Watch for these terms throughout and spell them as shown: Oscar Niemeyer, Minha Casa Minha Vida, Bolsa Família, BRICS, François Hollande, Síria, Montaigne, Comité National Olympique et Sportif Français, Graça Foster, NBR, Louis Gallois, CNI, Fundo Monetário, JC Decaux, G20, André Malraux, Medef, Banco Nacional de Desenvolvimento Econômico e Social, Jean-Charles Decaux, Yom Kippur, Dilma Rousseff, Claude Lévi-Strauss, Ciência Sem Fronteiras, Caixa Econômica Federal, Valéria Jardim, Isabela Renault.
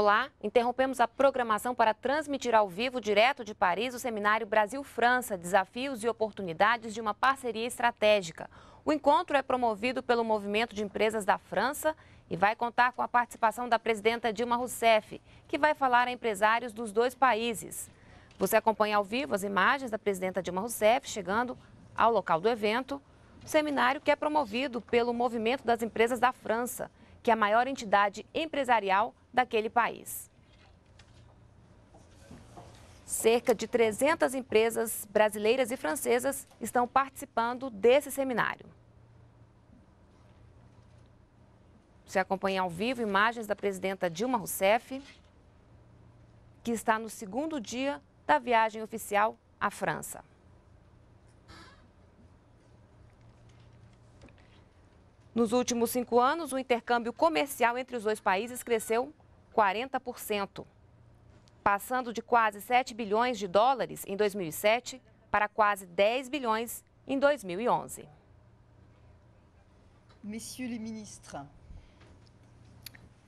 Olá, interrompemos a programação para transmitir ao vivo, direto de Paris, o seminário Brasil-França, Desafios e Oportunidades de uma Parceria Estratégica. O encontro é promovido pelo Movimento de Empresas da França e vai contar com a participação da presidenta Dilma Rousseff, que vai falar a empresários dos dois países. Você acompanha ao vivo as imagens da presidenta Dilma Rousseff chegando ao local do evento. O seminário que é promovido pelo Movimento das Empresas da França, que é a maior entidade empresarial daquele país. Cerca de 300 empresas brasileiras e francesas estão participando desse seminário. Você acompanha ao vivo imagens da presidenta Dilma Rousseff, que está no segundo dia da viagem oficial à França. Nos últimos 5 anos, o intercâmbio comercial entre os dois países cresceu 40%, passando de quase 7 bilhões de dólares em 2007 para quase 10 bilhões em 2011. Messieurs les ministres,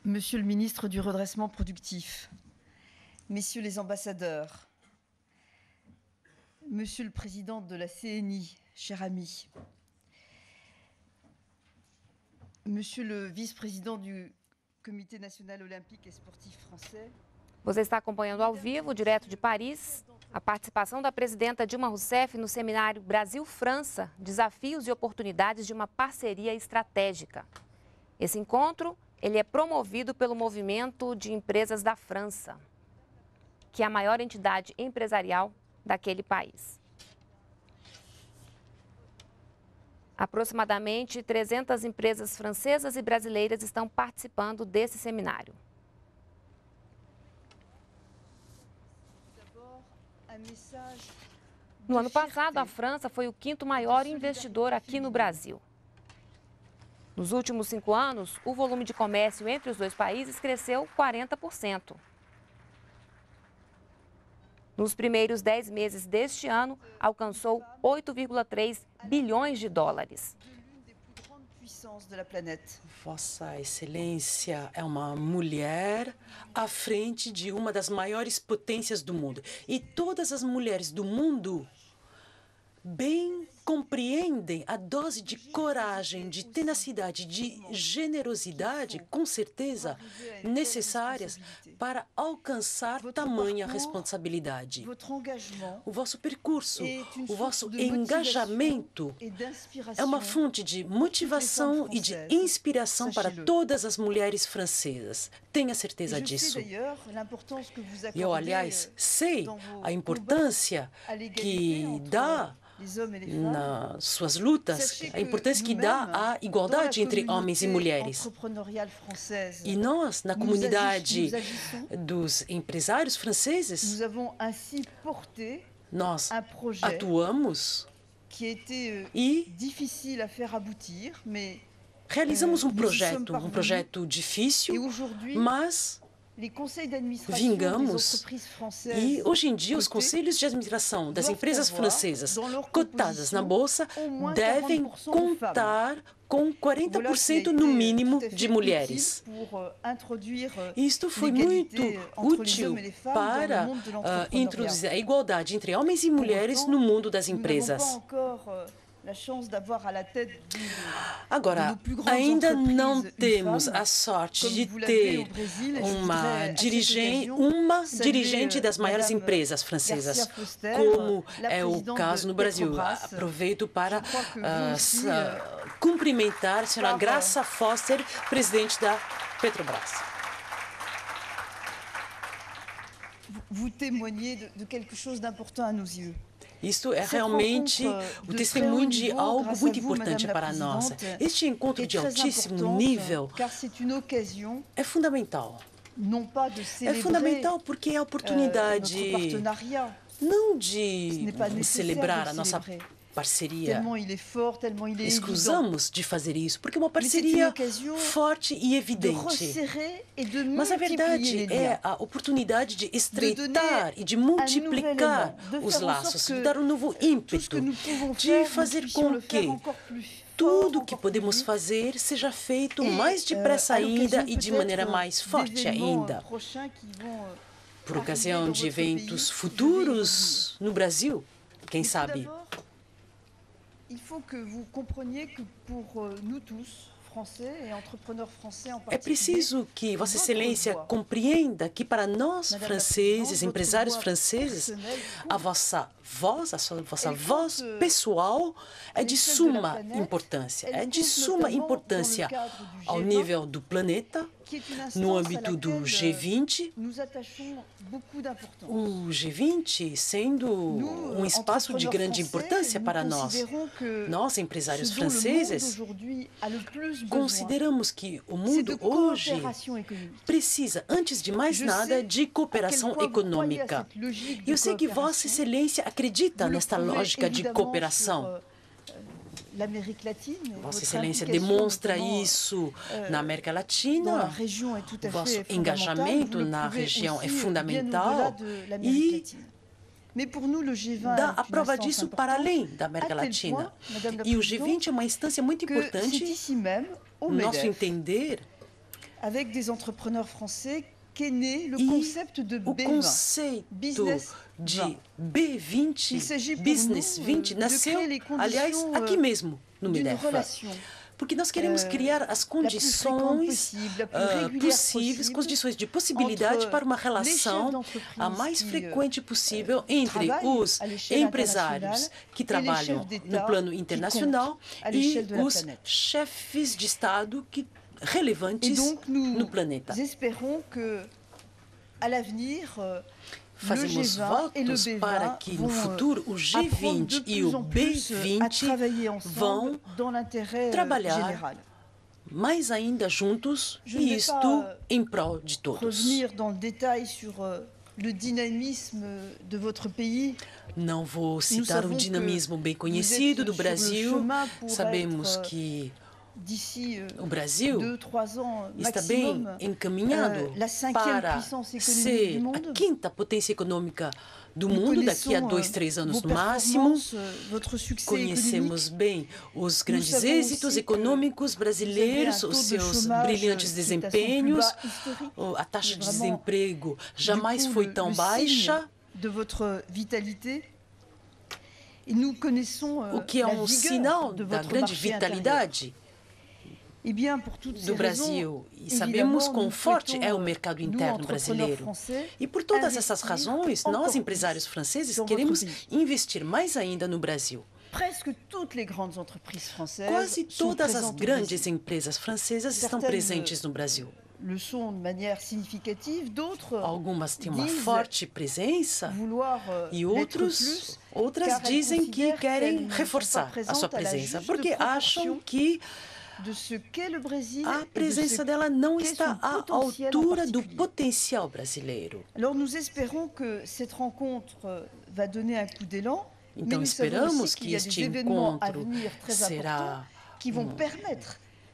Monsieur le ministre du redressement productif, Messieurs les ambassadeurs, Monsieur le président de la CNI, cher ami, Monsieur le vice-président du Comité National Olympique et Sportif Français. Você está acompanhando ao vivo, direto de Paris, a participação da presidenta Dilma Rousseff no seminário Brasil-França, Desafios e Oportunidades de uma Parceria Estratégica. Esse encontro, ele é promovido pelo Movimento de Empresas da França, que é a maior entidade empresarial daquele país. Aproximadamente 300 empresas francesas e brasileiras estão participando desse seminário. No ano passado, a França foi o 5º maior investidor aqui no Brasil. Nos últimos 5 anos, o volume de comércio entre os dois países cresceu 40%. Nos primeiros 10 meses deste ano, alcançou 8,3 bilhões de dólares. Vossa Excelência é uma mulher à frente de uma das maiores potências do mundo. E todas as mulheres do mundo bem compreendem a dose de coragem, de tenacidade, de generosidade, com certeza, necessárias para alcançar tamanha responsabilidade. O vosso percurso, o vosso engajamento é uma fonte de motivação e de inspiração para todas as mulheres francesas. Tenha certeza disso. E eu, aliás, sei a importância que dá nas suas lutas, a importância que dá à igualdade entre homens e mulheres. E nós, na comunidade dos empresários franceses, nós atuamos e realizamos um projeto difícil, mas vingamos, e hoje em dia os conselhos de administração das empresas francesas cotadas na Bolsa devem contar com 40% no mínimo de mulheres. Isto foi muito útil para introduzir a igualdade entre homens e mulheres no mundo das empresas. Agora, ainda não temos a sorte de ter uma dirigente das maiores empresas francesas, como é o caso no Brasil. Aproveito para cumprimentar a senhora Graça Foster, presidente da Petrobras. Vous témoignez de quelque chose d'important à nos yeux. Isto é realmente o testemunho de algo muito importante para nós. Este encontro de altíssimo nível é fundamental. É fundamental porque é a oportunidade não de celebrar a nossa parceria. Escusamos de fazer isso, porque é uma parceria forte e evidente. Mas a verdade é a oportunidade de estreitar e de multiplicar os laços, de dar um novo ímpeto, de fazer com que tudo o que podemos fazer seja feito mais depressa ainda e de maneira mais forte ainda. Por ocasião de eventos futuros no Brasil, quem sabe? É preciso que Vossa Excelência compreenda que para nós, franceses, empresários franceses, a vossa voz pessoal é de suma importância. É de suma importância ao nível do planeta, no âmbito do G20, o G20 sendo um espaço de grande importância para nós. Nós, empresários franceses, consideramos que o mundo hoje precisa, antes de mais nada, de cooperação econômica. Eu sei que Vossa Excelência acredita nesta lógica de cooperação. Vossa Excelência demonstra isso na América Latina, vosso engajamento na região é fundamental e dá a prova disso para além da América Latina. E o G20 é uma instância muito importante, no nosso entender, e o conceito de B20, Business 20, nasceu, aliás, aqui mesmo, no Medef. Porque nós queremos criar as condições possíveis, condições de possibilidade para uma relação a mais frequente possível entre os empresários que trabalham no plano internacional e os chefes de Estado que relevantes no planeta. Fazemos votos para que no futuro o G20 e o B20 vão trabalhar mais ainda juntos, e isto em prol de todos. Não vou citar o dinamismo bem conhecido do Brasil. Sabemos que o Brasil está bem encaminhado para ser a quinta potência econômica do mundo daqui a 2 a 3 anos no máximo. Conhecemos bem os grandes êxitos econômicos brasileiros, os seus brilhantes desempenhos. A taxa de desemprego jamais foi tão baixa. O que é um sinal da grande vitalidade do Brasil, e sabemos quão forte é o mercado interno brasileiro. E por todas essas razões, nós, empresários franceses, queremos investir mais ainda no Brasil. Quase todas as grandes empresas francesas estão presentes no Brasil. Algumas têm uma forte presença e outras dizem que querem reforçar a sua presença, porque acham que a presença dela não está à altura do potencial brasileiro. Então esperamos que este encontro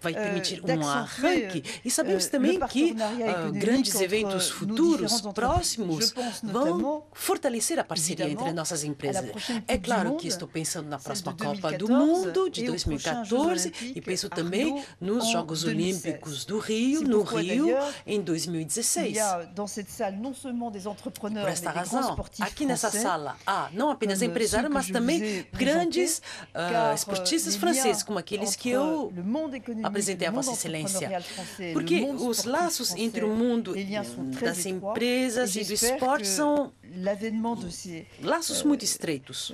vai permitir um arranque, e sabemos também que grandes eventos futuros próximos vão fortalecer a parceria entre nossas empresas. É claro que estou pensando na próxima Copa do Mundo de 2014 e penso também nos Jogos Olímpicos do Rio, no Rio, em 2016. Por esta razão, aqui nessa sala há não apenas empresários, mas também grandes esportistas franceses, como aqueles que eu apresentei a Vossa Excelência, porque os laços entre o mundo das empresas e do esporte são laços muito estreitos.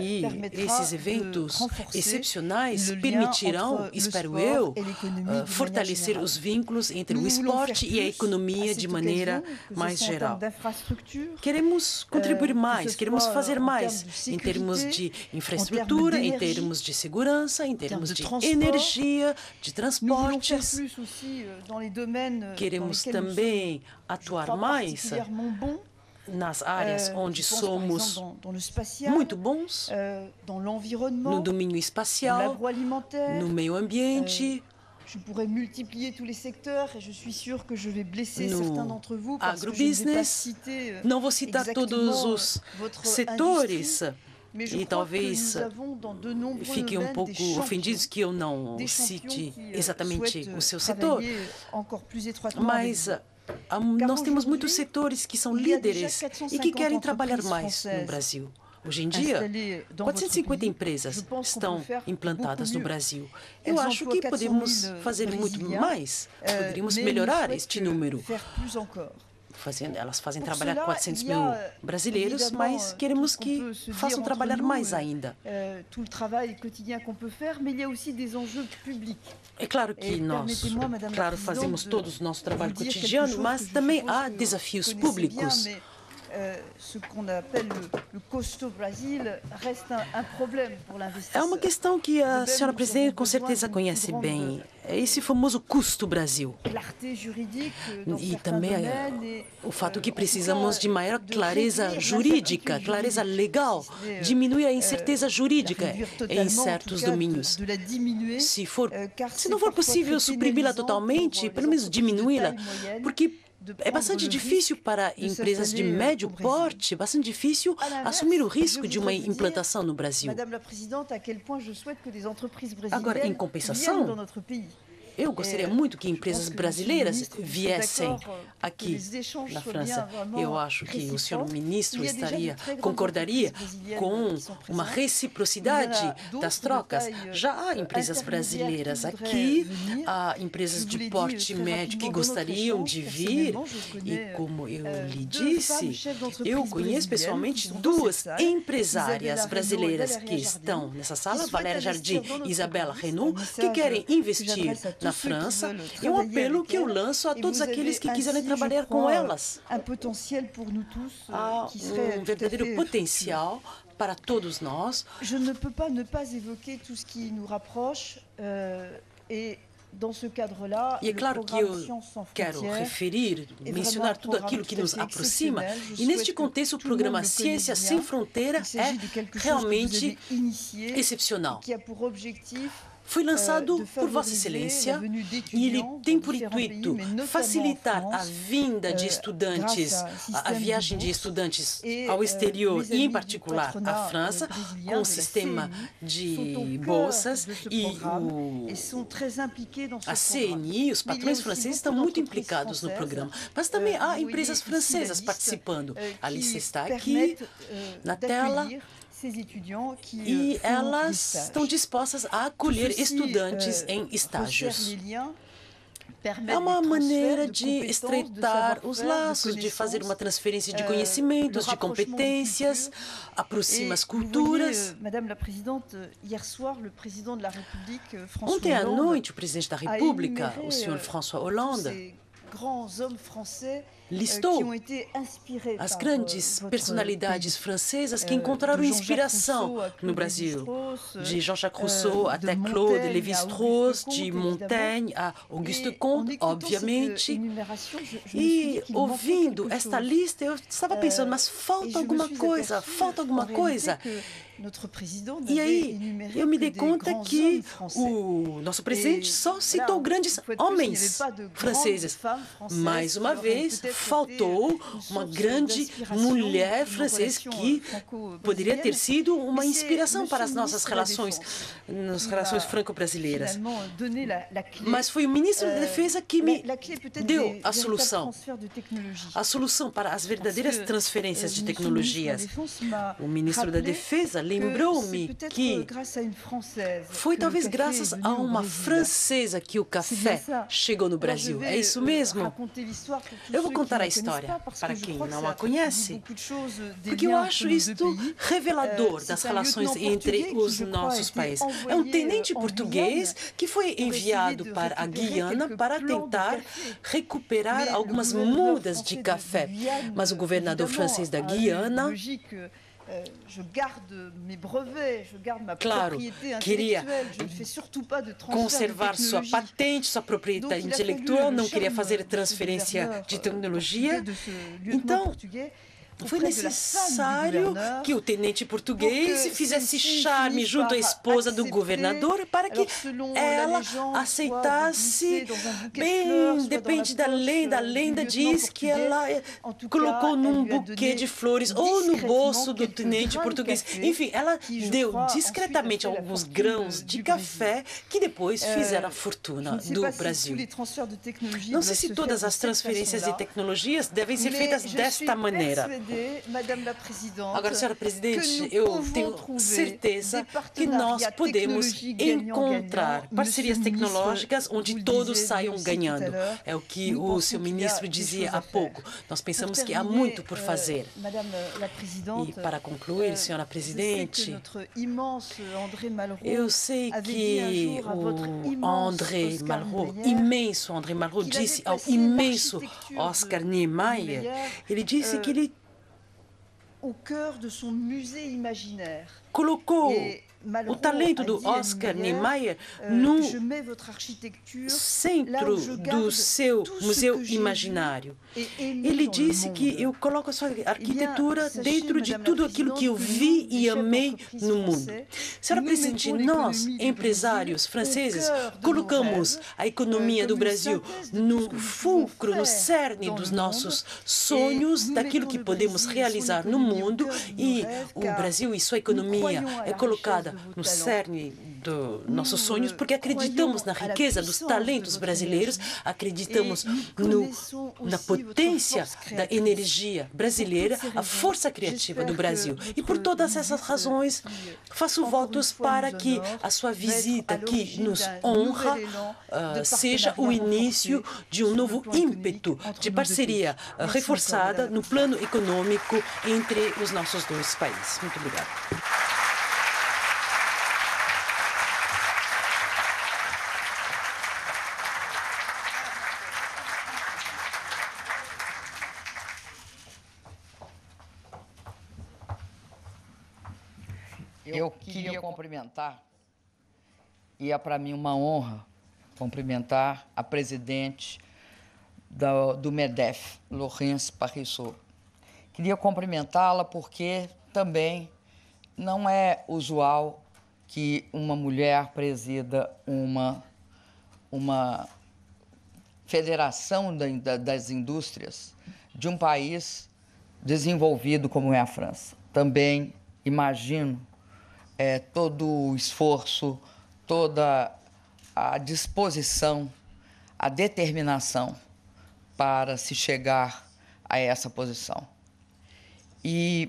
E esses eventos excepcionais permitirão, espero eu, fortalecer os vínculos entre o esporte e a economia de maneira mais geral. Queremos contribuir mais, queremos fazer mais em termos de infraestrutura, em termos de segurança, em termos de energia, de transportes. Queremos também atuar mais nas áreas onde somos muito bons, no domínio espacial, no meio ambiente, no agrobusiness. Não vou citar todos os setores, E talvez fiquem um pouco ofendidos que eu não cite exatamente o seu setor, mas nós temos muitos setores que são líderes e que querem trabalhar mais no Brasil. Hoje em dia, 450 empresas estão implantadas no Brasil. Eu acho que podemos fazer muito mais, poderíamos melhorar este número. Elas fazem trabalhar 400 mil brasileiros, mas queremos que façam trabalhar mais ainda. É claro que nós, claro, fazemos todos o nosso trabalho cotidiano, mas também há desafios públicos. É uma questão que a senhora presidente com certeza conhece bem, esse famoso custo Brasil. E também o fato que precisamos de maior clareza jurídica, clareza legal, diminuir a incerteza jurídica em certos domínios. Se não for possível suprimi-la totalmente, pelo menos diminuí-la, porque é bastante difícil para empresas de médio porte, bastante difícil assumir o risco de uma implantação no Brasil. Agora, em compensação, eu gostaria muito que empresas brasileiras viessem aqui na França. Eu acho que o senhor ministro concordaria com uma reciprocidade das trocas. Já há empresas brasileiras aqui, há empresas de porte médio que gostariam de vir. E como eu lhe disse, eu conheço pessoalmente duas empresárias brasileiras que estão nessa sala, Valéria Jardim e Isabela Renault, que querem investir na França, é um apelo que eu lanço a todos aqueles que quiserem trabalhar com elas. Há um verdadeiro potencial para todos nós. Eu não posso não évoquer tudo o que nos rapproche e, nesse cadre-là, e é claro que eu quero mencionar tudo aquilo que nos aproxima. E neste contexto, o programa Ciência Sem Fronteiras é realmente excepcional. Foi lançado por Vossa Excelência e ele tem por intuito facilitar a vinda de estudantes, a viagem de estudantes ao exterior e, em particular, à França, com o sistema de bolsas e a CNI, os patrões franceses estão muito implicados no programa. Mas também há empresas francesas participando. A lista está aqui na tela. E elas estão dispostas a acolher estudantes em estágios. É uma maneira de estreitar os laços, de fazer uma transferência de conhecimentos, de competências, aproxima as culturas. Ontem à noite, o presidente da República, o senhor François Hollande, listou as grandes personalidades francesas que encontraram inspiração no Brasil, de Jean-Jacques Rousseau até Claude Lévi-Strauss, de Montaigne a Auguste Comte, obviamente. E ouvindo esta lista, eu estava pensando, mas falta alguma coisa, falta alguma coisa. E aí eu me dei conta que o nosso presidente só citou grandes homens franceses. Mais uma vez, faltou uma grande mulher francesa que poderia ter sido uma inspiração para as nossas relações franco-brasileiras. Mas foi o ministro da Defesa que me deu a solução. A solução para as verdadeiras transferências de tecnologias. O ministro da Defesa lembrou-me que foi talvez graças a uma francesa que o café chegou no Brasil. É isso mesmo? Eu vou contar a história para quem não a conhece, porque eu acho isto revelador das relações entre os nossos países. É um tenente português que foi enviado para a Guiana para tentar recuperar algumas mudas de café, mas o governador francês da Guiana, claro, queria conservar sua patente, sua propriedade intelectual, não queria fazer transferência de tecnologia. Então, Foi necessário que o tenente português fizesse charme junto à esposa do governador para que ela aceitasse. Bem, depende da lenda. A lenda diz que ela colocou num buquê de flores ou no bolso do tenente português. Enfim, ela deu discretamente alguns grãos de café que depois fizeram a fortuna do Brasil. Não sei se todas as transferências de tecnologias devem ser feitas desta maneira. Agora, senhora presidente, eu tenho certeza que nós podemos encontrar parcerias tecnológicas onde todos saiam ganhando. É o que o seu ministro dizia há pouco. Nós pensamos que há muito por fazer. E para concluir, senhora presidente, eu sei que o André Malraux, imenso André Malraux, disse ao imenso Oscar Niemeyer, ele disse que ele colocou o talento do Oscar Niemeyer no centro do seu museu imaginário. Ele disse que eu coloco a sua arquitetura dentro de tudo aquilo que eu vi e amei no mundo. Senhora presidente, nós, empresários franceses, colocamos a economia do Brasil no fulcro, no cerne dos nossos sonhos, daquilo que podemos realizar no mundo, e o Brasil e sua economia é colocada no cerne dos nossos sonhos, porque acreditamos na riqueza dos talentos brasileiros, acreditamos na potência da energia brasileira, a força criativa do Brasil. E por todas essas razões, faço votos para que a sua visita, que nos honra, seja o início de um novo ímpeto de parceria reforçada no plano econômico entre os nossos dois países. Muito obrigado. Eu queria cumprimentar, e é para mim uma honra cumprimentar a presidente do Medef, Laurence Parisot. Queria cumprimentá-la porque também não é usual que uma mulher presida uma federação das indústrias de um país desenvolvido como é a França. Também imagino todo o esforço, toda a disposição, a determinação para se chegar a essa posição. E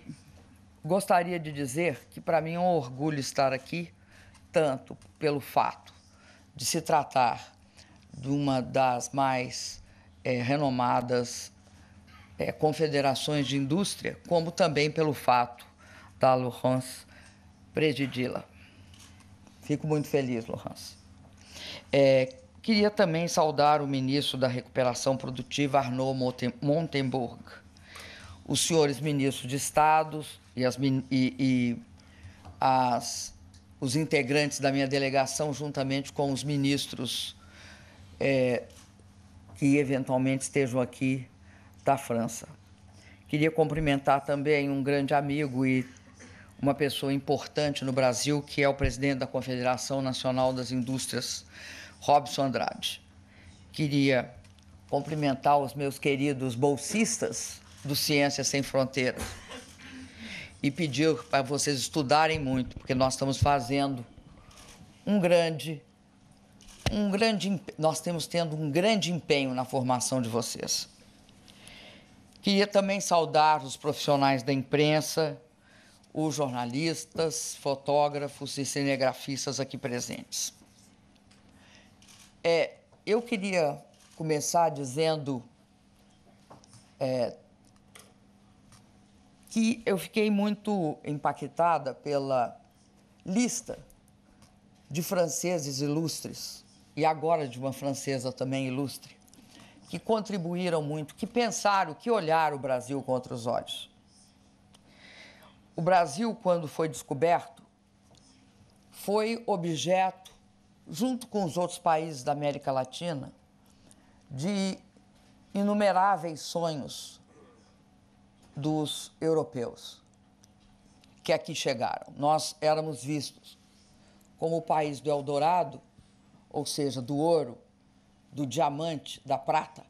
gostaria de dizer que, para mim, é um orgulho estar aqui, tanto pelo fato de se tratar de uma das mais renomadas confederações de indústria, como também pelo fato da Laurence presidi-la. Fico muito feliz, Laurence. Queria também saudar o ministro da Recuperação Produtiva, Arnaud Montemburg, os senhores ministros de Estados e os integrantes da minha delegação, juntamente com os ministros que eventualmente estejam aqui da França. Queria cumprimentar também um grande amigo e uma pessoa importante no Brasil, que é o presidente da Confederação Nacional das Indústrias, Robson Andrade. Queria cumprimentar os meus queridos bolsistas do Ciência Sem Fronteiras e pedir para vocês estudarem muito, porque nós estamos fazendo nós temos tido um grande empenho na formação de vocês. Queria também saudar os profissionais da imprensa, os jornalistas, fotógrafos e cinegrafistas aqui presentes. Eu queria começar dizendo que eu fiquei muito impactada pela lista de franceses ilustres, e agora de uma francesa também ilustre, que contribuíram muito, que pensaram, que olharam o Brasil com outros olhos. O Brasil, quando foi descoberto, foi objeto, junto com os outros países da América Latina, de inumeráveis sonhos dos europeus que aqui chegaram. Nós éramos vistos como o país do Eldorado, ou seja, do ouro, do diamante, da prata,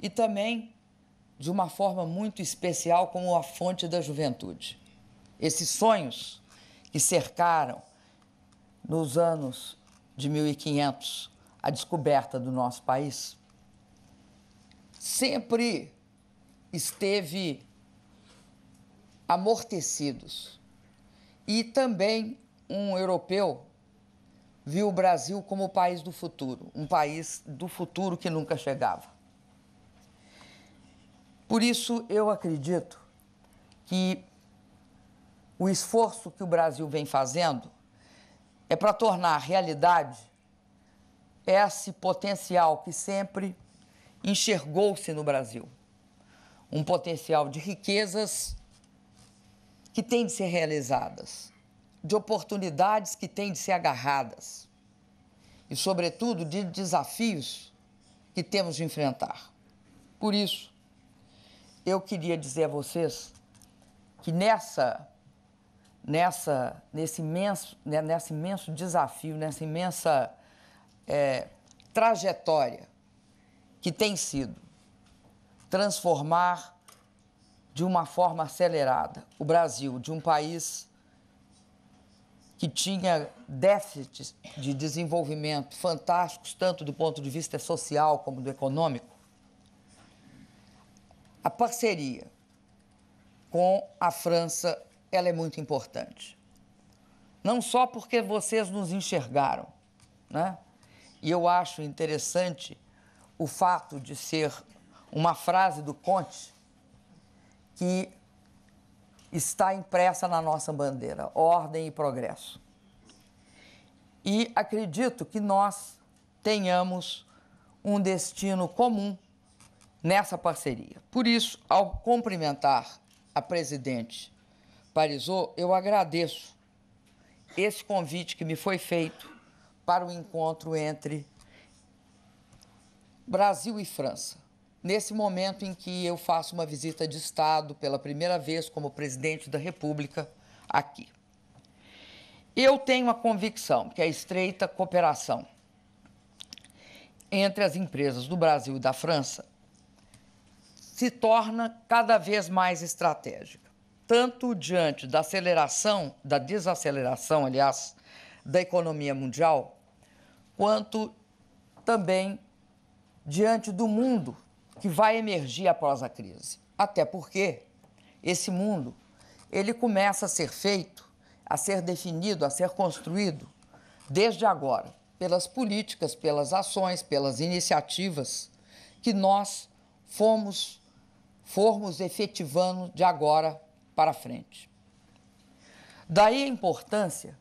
e também, de uma forma muito especial, como a fonte da juventude. Esses sonhos que cercaram, nos anos de 1500, a descoberta do nosso país, sempre esteve amortecidos. E também um europeu viu o Brasil como o país do futuro, um país do futuro que nunca chegava. Por isso, eu acredito que o esforço que o Brasil vem fazendo é para tornar realidade esse potencial que sempre enxergou-se no Brasil. Um potencial de riquezas que têm de ser realizadas, de oportunidades que têm de ser agarradas e, sobretudo, de desafios que temos de enfrentar. Por isso, eu queria dizer a vocês que nesse imenso desafio, nessa imensa trajetória que tem sido transformar de uma forma acelerada o Brasil de um país que tinha déficits de desenvolvimento fantásticos, tanto do ponto de vista social como do econômico, a parceria com a França, ela é muito importante. Não só porque vocês nos enxergaram, né? E eu acho interessante o fato de ser uma frase do Comte que está impressa na nossa bandeira, ordem e progresso. E acredito que nós tenhamos um destino comum nessa parceria. Por isso, ao cumprimentar a presidente Parisot, eu agradeço esse convite que me foi feito para o encontro entre Brasil e França. Nesse momento em que eu faço uma visita de Estado pela primeira vez como presidente da República aqui. Eu tenho a convicção que a estreita cooperação entre as empresas do Brasil e da França se torna cada vez mais estratégica, tanto diante da aceleração, da desaceleração, aliás, da economia mundial, quanto também diante do mundo que vai emergir após a crise. Até porque esse mundo, ele começa a ser feito, a ser definido, a ser construído desde agora, pelas políticas, pelas ações, pelas iniciativas que nós formos efetivando de agora para frente. Daí a importância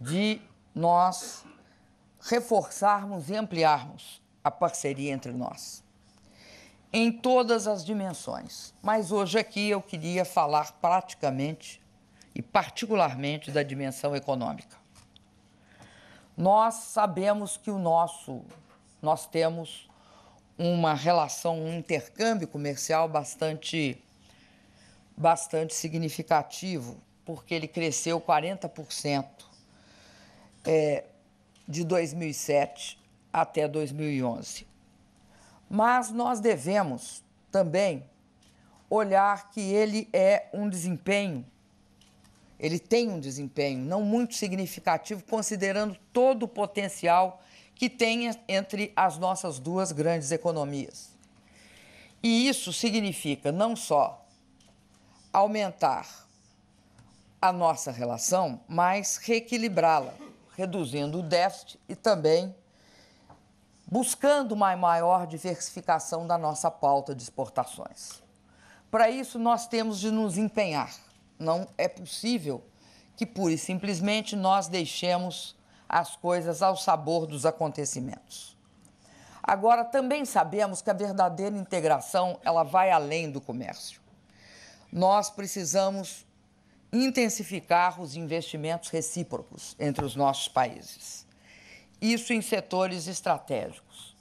de nós reforçarmos e ampliarmos a parceria entre nós, em todas as dimensões. Mas hoje aqui eu queria falar particularmente da dimensão econômica. Nós sabemos que nós temos uma relação, um intercâmbio comercial bastante significativo, porque ele cresceu 40% de 2007 até 2011. Mas nós devemos também olhar que ele tem um desempenho não muito significativo, considerando todo o potencial que tem entre as nossas duas grandes economias. E isso significa não só aumentar a nossa relação, mas reequilibrá-la, reduzindo o déficit e também buscando uma maior diversificação da nossa pauta de exportações. Para isso, nós temos de nos empenhar. Não é possível que, pura e simplesmente, nós deixemos as coisas ao sabor dos acontecimentos. Agora, também sabemos que a verdadeira integração, ela vai além do comércio. Nós precisamos intensificar os investimentos recíprocos entre os nossos países. Isso em setores estratégicos,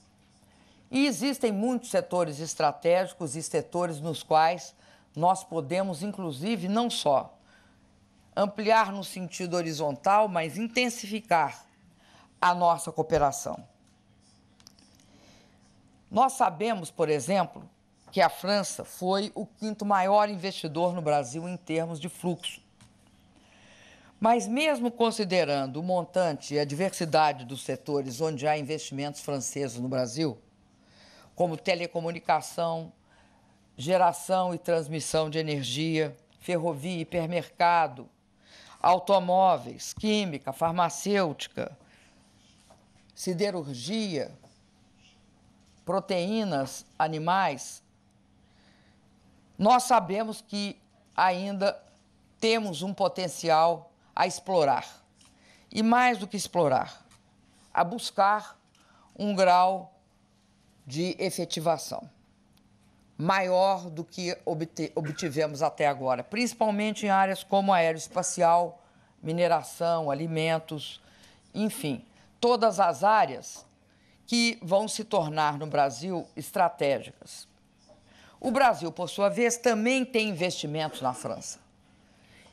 E existem muitos setores estratégicos e setores nos quais nós podemos, inclusive, não só ampliar no sentido horizontal, mas intensificar a nossa cooperação. Nós sabemos, por exemplo, que a França foi o 5º maior investidor no Brasil em termos de fluxo. Mas mesmo considerando o montante e a diversidade dos setores onde há investimentos franceses no Brasil, como telecomunicação, geração e transmissão de energia, ferrovia, hipermercado, automóveis, química, farmacêutica, siderurgia, proteínas, animais, nós sabemos que ainda temos um potencial a explorar. E mais do que explorar, a buscar um grau de efetivação maior do que obtivemos até agora, principalmente em áreas como aeroespacial, mineração, alimentos, enfim, todas as áreas que vão se tornar no Brasil estratégicas. O Brasil, por sua vez, também tem investimentos na França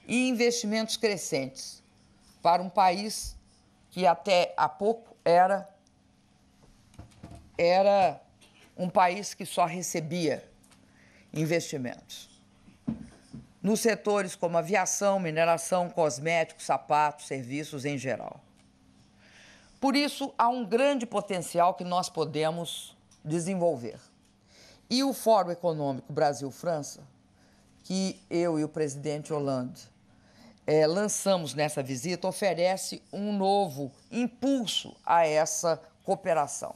e investimentos crescentes para um país que até há pouco era um país que só recebia investimentos nos setores como aviação, mineração, cosméticos, sapatos, serviços em geral. Por isso, há um grande potencial que nós podemos desenvolver. E o Fórum Econômico Brasil-França, que eu e o presidente Hollande lançamos nessa visita, oferece um novo impulso a essa cooperação.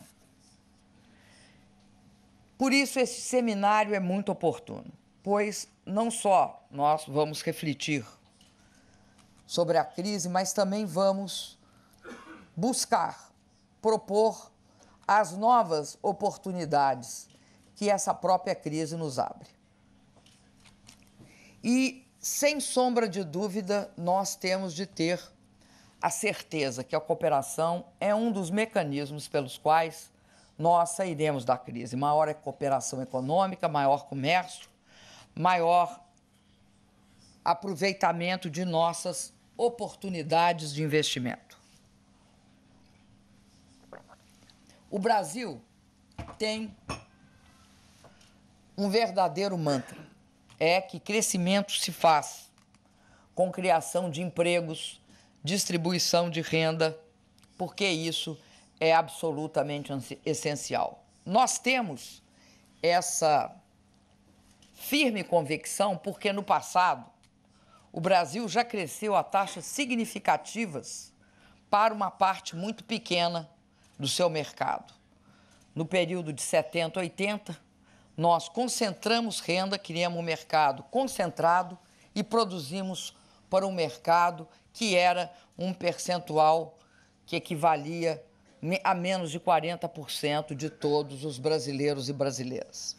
Por isso, esse seminário é muito oportuno, pois não só nós vamos refletir sobre a crise, mas também vamos buscar, propor as novas oportunidades que essa própria crise nos abre. E, sem sombra de dúvida, nós temos de ter a certeza que a cooperação é um dos mecanismos pelos quais nós sairemos da crise. Maior é cooperação econômica, maior comércio, maior aproveitamento de nossas oportunidades de investimento. O Brasil tem um verdadeiro mantra, é que crescimento se faz com criação de empregos, distribuição de renda, porque isso é absolutamente essencial. Nós temos essa firme convicção porque, no passado, o Brasil já cresceu a taxas significativas para uma parte muito pequena do seu mercado. No período de 70 a 80, nós concentramos renda, criamos um mercado concentrado e produzimos para um mercado que era um percentual que equivalia a menos de 40% de todos os brasileiros e brasileiras.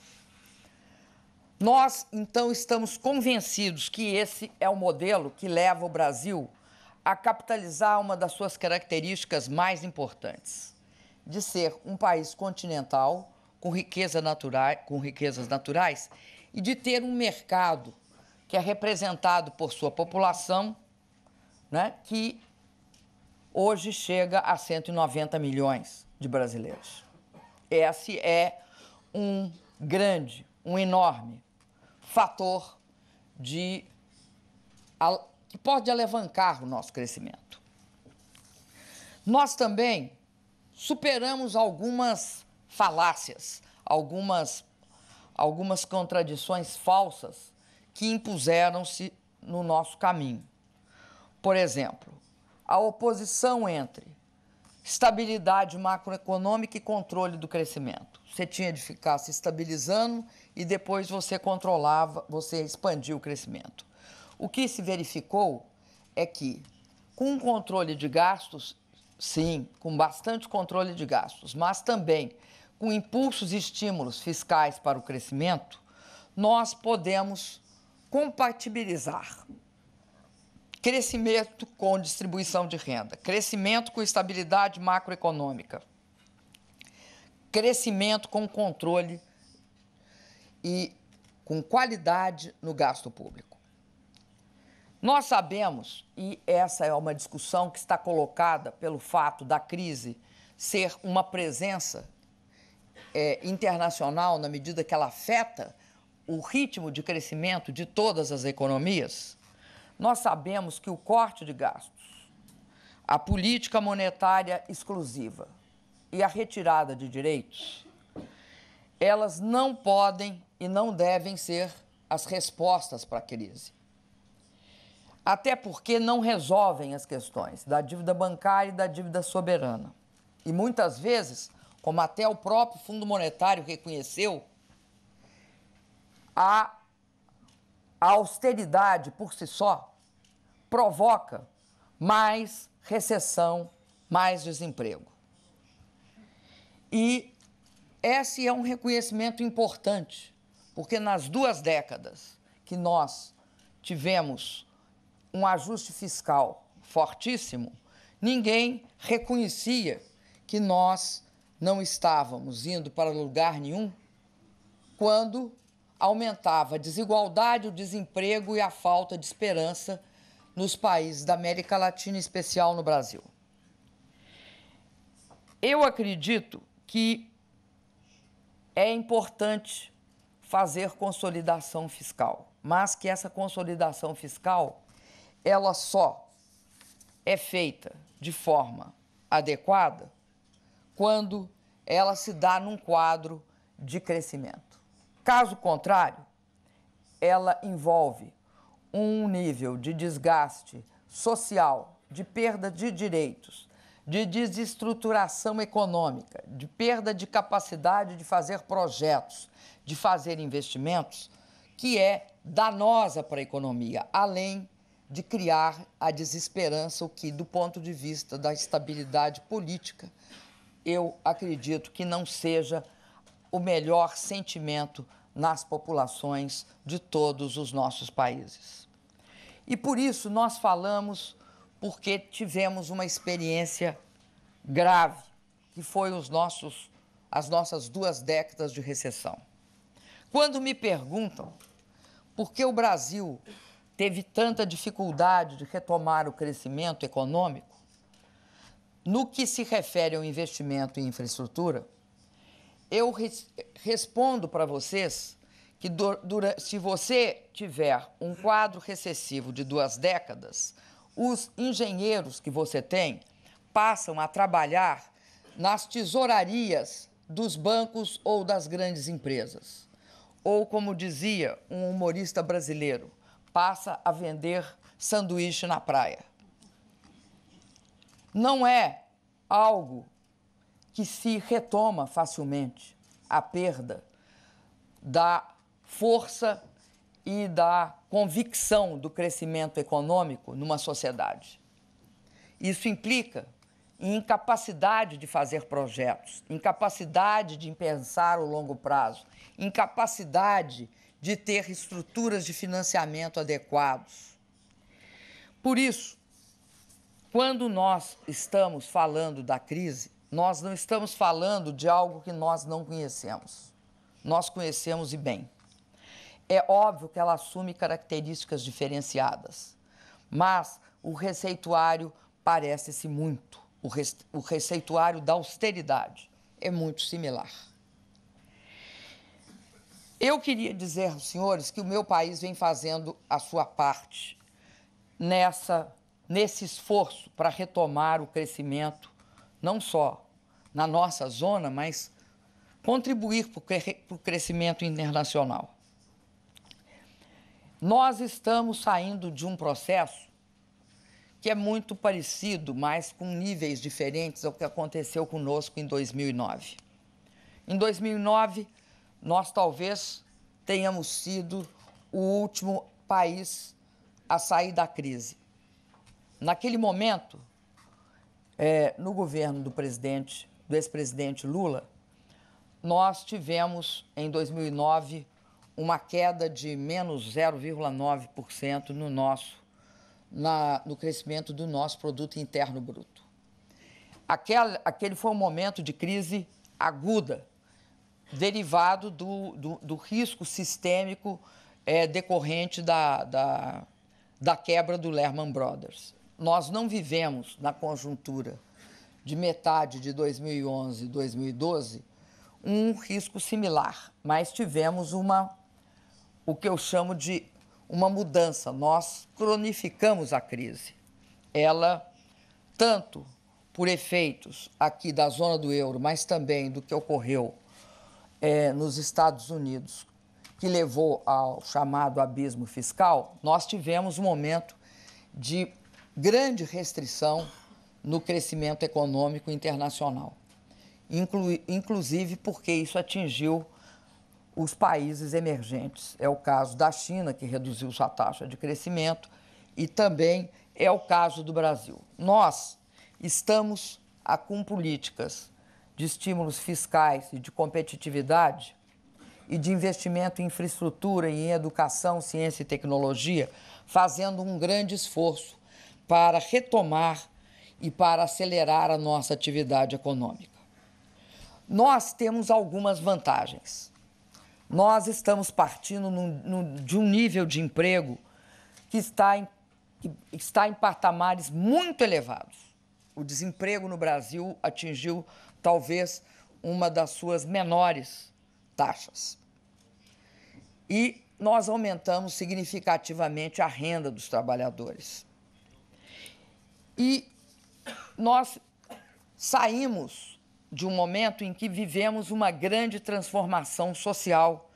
Nós, então, estamos convencidos que esse é o modelo que leva o Brasil a capitalizar uma das suas características mais importantes, de ser um país continental, com riquezas naturais, e de ter um mercado que é representado por sua população, né, que hoje chega a 190 milhões de brasileiros. Esse é um grande, um enorme fator que pode alavancar o nosso crescimento. Nós também superamos algumas falácias, algumas contradições falsas que impuseram-se no nosso caminho. Por exemplo, a oposição entre estabilidade macroeconômica e controle do crescimento. Você tinha de ficar se estabilizando e depois você controlava, você expandia o crescimento. O que se verificou é que, com o controle de gastos, sim, com bastante controle de gastos, mas também com impulsos e estímulos fiscais para o crescimento, nós podemos compatibilizar crescimento com distribuição de renda, crescimento com estabilidade macroeconômica, crescimento com controle e com qualidade no gasto público. Nós sabemos, e essa é uma discussão que está colocada pelo fato da crise ser uma presença internacional na medida que ela afeta o ritmo de crescimento de todas as economias, nós sabemos que o corte de gastos, a política monetária exclusiva e a retirada de direitos, elas não podem e não devem ser as respostas para a crise. Até porque não resolvem as questões da dívida bancária e da dívida soberana. E muitas vezes, como até o próprio Fundo Monetário reconheceu, a austeridade por si só provoca mais recessão, mais desemprego. E esse é um reconhecimento importante, porque nas duas décadas que nós tivemos um ajuste fiscal fortíssimo, ninguém reconhecia que nós não estávamos indo para lugar nenhum quando aumentava a desigualdade, o desemprego e a falta de esperança nos países da América Latina, em especial no Brasil. Eu acredito que é importante fazer consolidação fiscal, mas que essa consolidação fiscal ela só é feita de forma adequada quando ela se dá num quadro de crescimento. Caso contrário, ela envolve um nível de desgaste social, de perda de direitos, de desestruturação econômica, de perda de capacidade de fazer projetos, de fazer investimentos, que é danosa para a economia, além de criar a desesperança, o que, do ponto de vista da estabilidade política, eu acredito que não seja o melhor sentimento nas populações de todos os nossos países. E por isso nós falamos, porque tivemos uma experiência grave, que foi as nossas duas décadas de recessão. Quando me perguntam por que o Brasil teve tanta dificuldade de retomar o crescimento econômico, no que se refere ao investimento em infraestrutura, eu respondo para vocês que, se você tiver um quadro recessivo de duas décadas, os engenheiros que você tem passam a trabalhar nas tesourarias dos bancos ou das grandes empresas. Ou, como dizia um humorista brasileiro, passa a vender sanduíche na praia. Não é algo que se retoma facilmente, a perda da força e da convicção do crescimento econômico numa sociedade. Isso implica em incapacidade de fazer projetos, incapacidade de pensar o longo prazo, incapacidade de ter estruturas de financiamento adequados. Por isso, quando nós estamos falando da crise, nós não estamos falando de algo que nós não conhecemos. Nós conhecemos e bem. É óbvio que ela assume características diferenciadas, mas o receituário parece-se muito. O receituário da austeridade é muito similar. Eu queria dizer aos senhores que o meu país vem fazendo a sua parte nesse esforço para retomar o crescimento não só na nossa zona, mas contribuir para o crescimento internacional. Nós estamos saindo de um processo que é muito parecido, mas com níveis diferentes ao que aconteceu conosco em 2009. Em 2009, nós talvez tenhamos sido o último país a sair da crise. Naquele momento, no governo do ex-presidente Lula, nós tivemos, em 2009, uma queda de menos 0,9% no crescimento do nosso produto interno bruto. Aquele foi um momento de crise aguda, derivado do risco sistêmico decorrente da quebra do Lehman Brothers. Nós não vivemos, na conjuntura de metade de 2011 e 2012, um risco similar, mas tivemos o que eu chamo de uma mudança. Nós cronificamos a crise. Ela, tanto por efeitos aqui da zona do euro, mas também do que ocorreu nos Estados Unidos, que levou ao chamado abismo fiscal, nós tivemos um momento de grande restrição no crescimento econômico internacional, inclusive porque isso atingiu os países emergentes. É o caso da China, que reduziu sua taxa de crescimento, e também é o caso do Brasil. Nós estamos com políticas de estímulos fiscais e de competitividade e de investimento em infraestrutura e em educação, ciência e tecnologia, fazendo um grande esforço para retomar e para acelerar a nossa atividade econômica. Nós temos algumas vantagens. Nós estamos partindo de um nível de emprego que está em patamares muito elevados. O desemprego no Brasil atingiu talvez uma das suas menores taxas. E nós aumentamos significativamente a renda dos trabalhadores. E nós saímos de um momento em que vivemos uma grande transformação social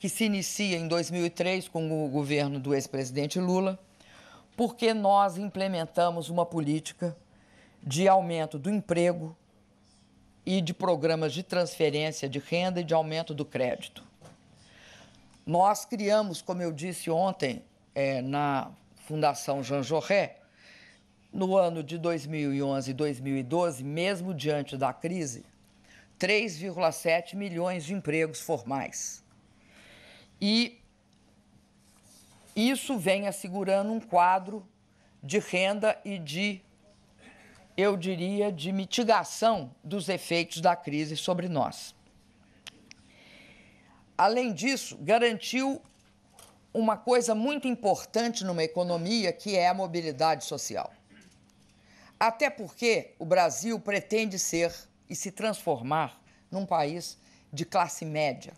que se inicia em 2003 com o governo do ex-presidente Lula, porque nós implementamos uma política de aumento do emprego e de programas de transferência de renda e de aumento do crédito. Nós criamos, como eu disse ontem, na Fundação Jean-Jaurès, no ano de 2011 e 2012, mesmo diante da crise, 3,7 milhões de empregos formais. E isso vem assegurando um quadro de renda e de, eu diria, de mitigação dos efeitos da crise sobre nós. Além disso, garantiu uma coisa muito importante numa economia, que é a mobilidade social. Até porque o Brasil pretende ser e se transformar num país de classe média.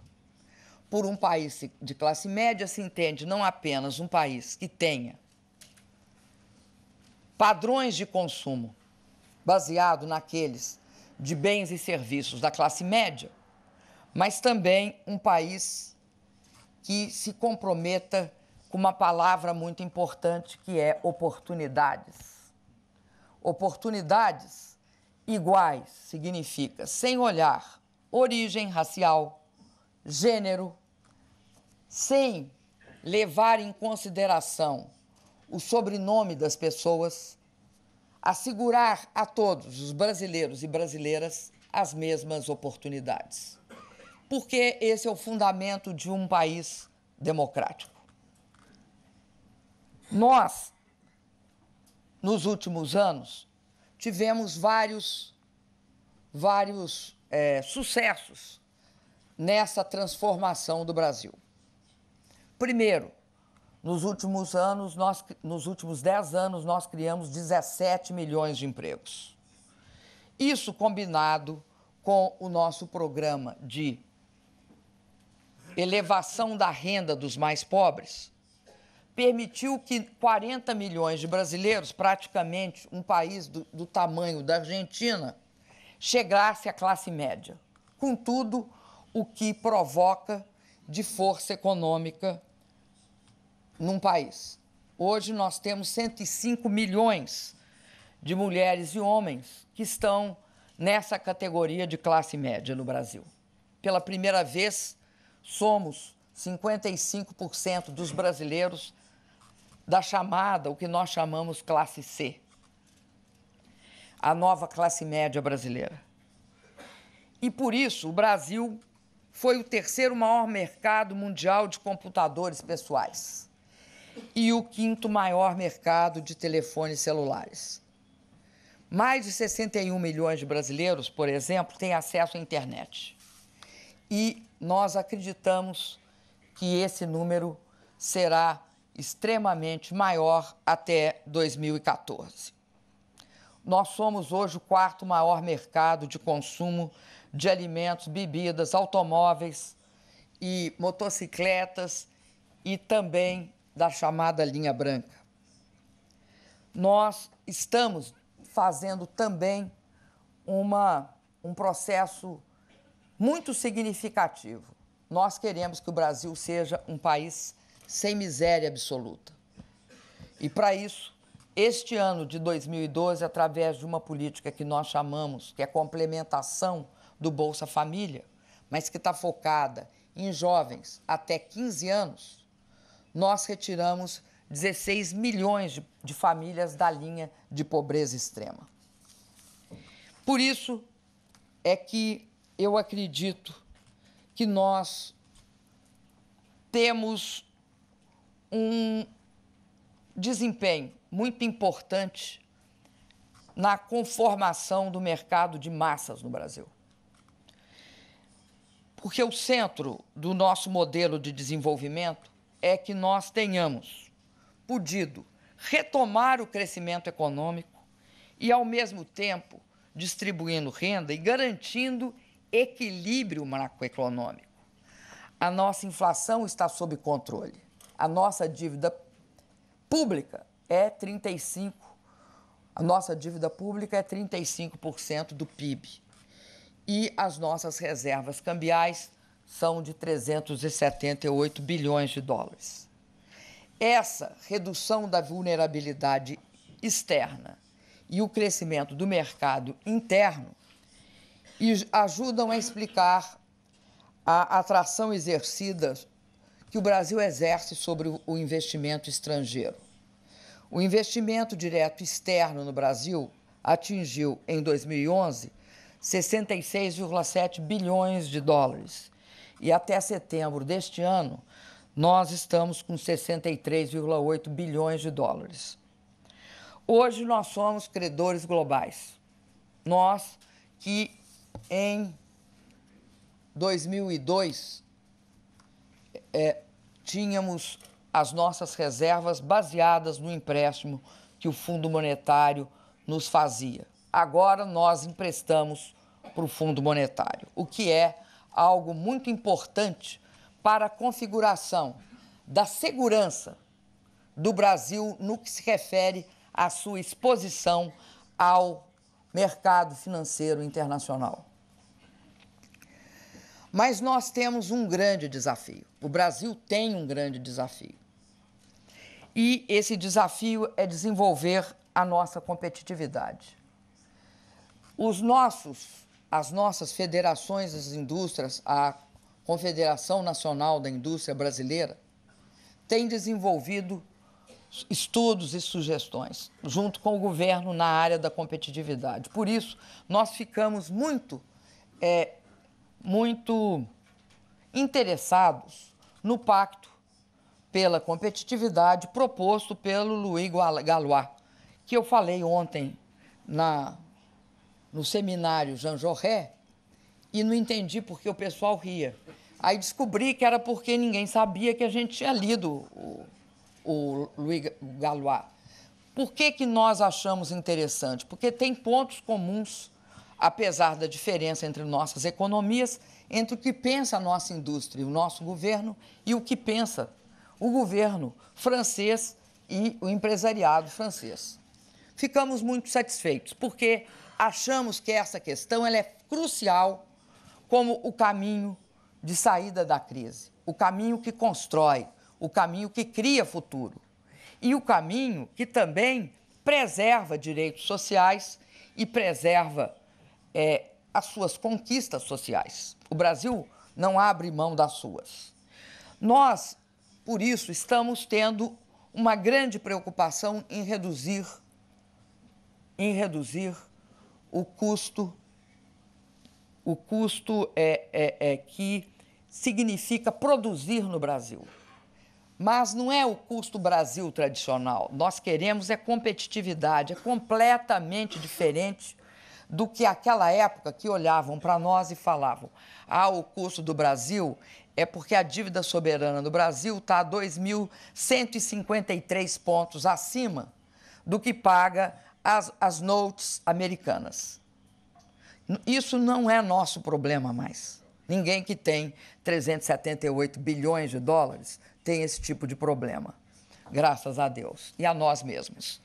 Por um país de classe média se entende não apenas um país que tenha padrões de consumo baseado naqueles de bens e serviços da classe média, mas também um país que se comprometa com uma palavra muito importante, que é oportunidades. Oportunidades iguais significa sem olhar origem racial, gênero, sem levar em consideração o sobrenome das pessoas, assegurar a todos os brasileiros e brasileiras as mesmas oportunidades. Porque esse é o fundamento de um país democrático. Nós, nos últimos anos, tivemos vários sucessos nessa transformação do Brasil. Primeiro, nos últimos 10 anos, nós criamos 17 milhões de empregos. Isso combinado com o nosso programa de elevação da renda dos mais pobres, permitiu que 40 milhões de brasileiros, praticamente um país do tamanho da Argentina, chegasse à classe média, com tudo o que provoca de força econômica num país. Hoje nós temos 105 milhões de mulheres e homens que estão nessa categoria de classe média no Brasil. Pela primeira vez, somos 55% dos brasileiros da chamada, o que nós chamamos classe C, a nova classe média brasileira. E, por isso, o Brasil foi o terceiro maior mercado mundial de computadores pessoais e o quinto maior mercado de telefones celulares. Mais de 61 milhões de brasileiros, por exemplo, têm acesso à internet. E nós acreditamos que esse número será extremamente maior até 2014. Nós somos hoje o quarto maior mercado de consumo de alimentos, bebidas, automóveis e motocicletas e também da chamada linha branca. Nós estamos fazendo também um processo muito significativo. Nós queremos que o Brasil seja um país sem miséria absoluta. E, para isso, este ano de 2012, através de uma política que nós chamamos, que é a complementação do Bolsa Família, mas que está focada em jovens até 15 anos, nós retiramos 16 milhões de famílias da linha de pobreza extrema. Por isso é que eu acredito que nós temos um desempenho muito importante na conformação do mercado de massas no Brasil. Porque o centro do nosso modelo de desenvolvimento é que nós tenhamos podido retomar o crescimento econômico e, ao mesmo tempo, distribuindo renda e garantindo equilíbrio macroeconômico. A nossa inflação está sob controle. A nossa dívida pública é 35% do PIB. E as nossas reservas cambiais são de 378 bilhões de dólares. Essa redução da vulnerabilidade externa e o crescimento do mercado interno ajudam a explicar a atração exercida que o Brasil exerce sobre o investimento estrangeiro. O investimento direto externo no Brasil atingiu, em 2011, 66,7 bilhões de dólares. E até setembro deste ano, nós estamos com 63,8 bilhões de dólares. Hoje, nós somos credores globais. Nós que, em 2002, tínhamos as nossas reservas baseadas no empréstimo que o Fundo Monetário nos fazia. Agora, nós emprestamos para o Fundo Monetário, o que é algo muito importante para a configuração da segurança do Brasil no que se refere à sua exposição ao mercado financeiro internacional. Mas nós temos um grande desafio. O Brasil tem um grande desafio. E esse desafio é desenvolver a nossa competitividade. As nossas federações das indústrias, a Confederação Nacional da Indústria Brasileira, tem desenvolvido estudos e sugestões, junto com o governo na área da competitividade. Por isso, nós ficamos muito interessados no pacto pela competitividade proposto pelo Louis Gallois, que eu falei ontem no seminário Jean-Jaurès, e não entendi porque o pessoal ria. Aí descobri que era porque ninguém sabia que a gente tinha lido o Louis Gallois. Por que nós achamos interessante? Porque tem pontos comuns, apesar da diferença entre nossas economias, entre o que pensa a nossa indústria, o nosso governo, e o que pensa o governo francês e o empresariado francês. Ficamos muito satisfeitos, porque achamos que essa questão ela é crucial como o caminho de saída da crise, o caminho que constrói, o caminho que cria futuro e o caminho que também preserva direitos sociais e preserva as suas conquistas sociais. O Brasil não abre mão das suas. Nós, por isso, estamos tendo uma grande preocupação em reduzir o custo que significa produzir no Brasil. Mas não é o custo Brasil tradicional. Nós queremos é competitividade, é completamente diferente do que aquela época que olhavam para nós e falavam: ah, o custo do Brasil é porque a dívida soberana do Brasil está a 2.153 pontos acima do que paga as notes americanas. Isso não é nosso problema mais. Ninguém que tem 378 bilhões de dólares tem esse tipo de problema, graças a Deus, e a nós mesmos.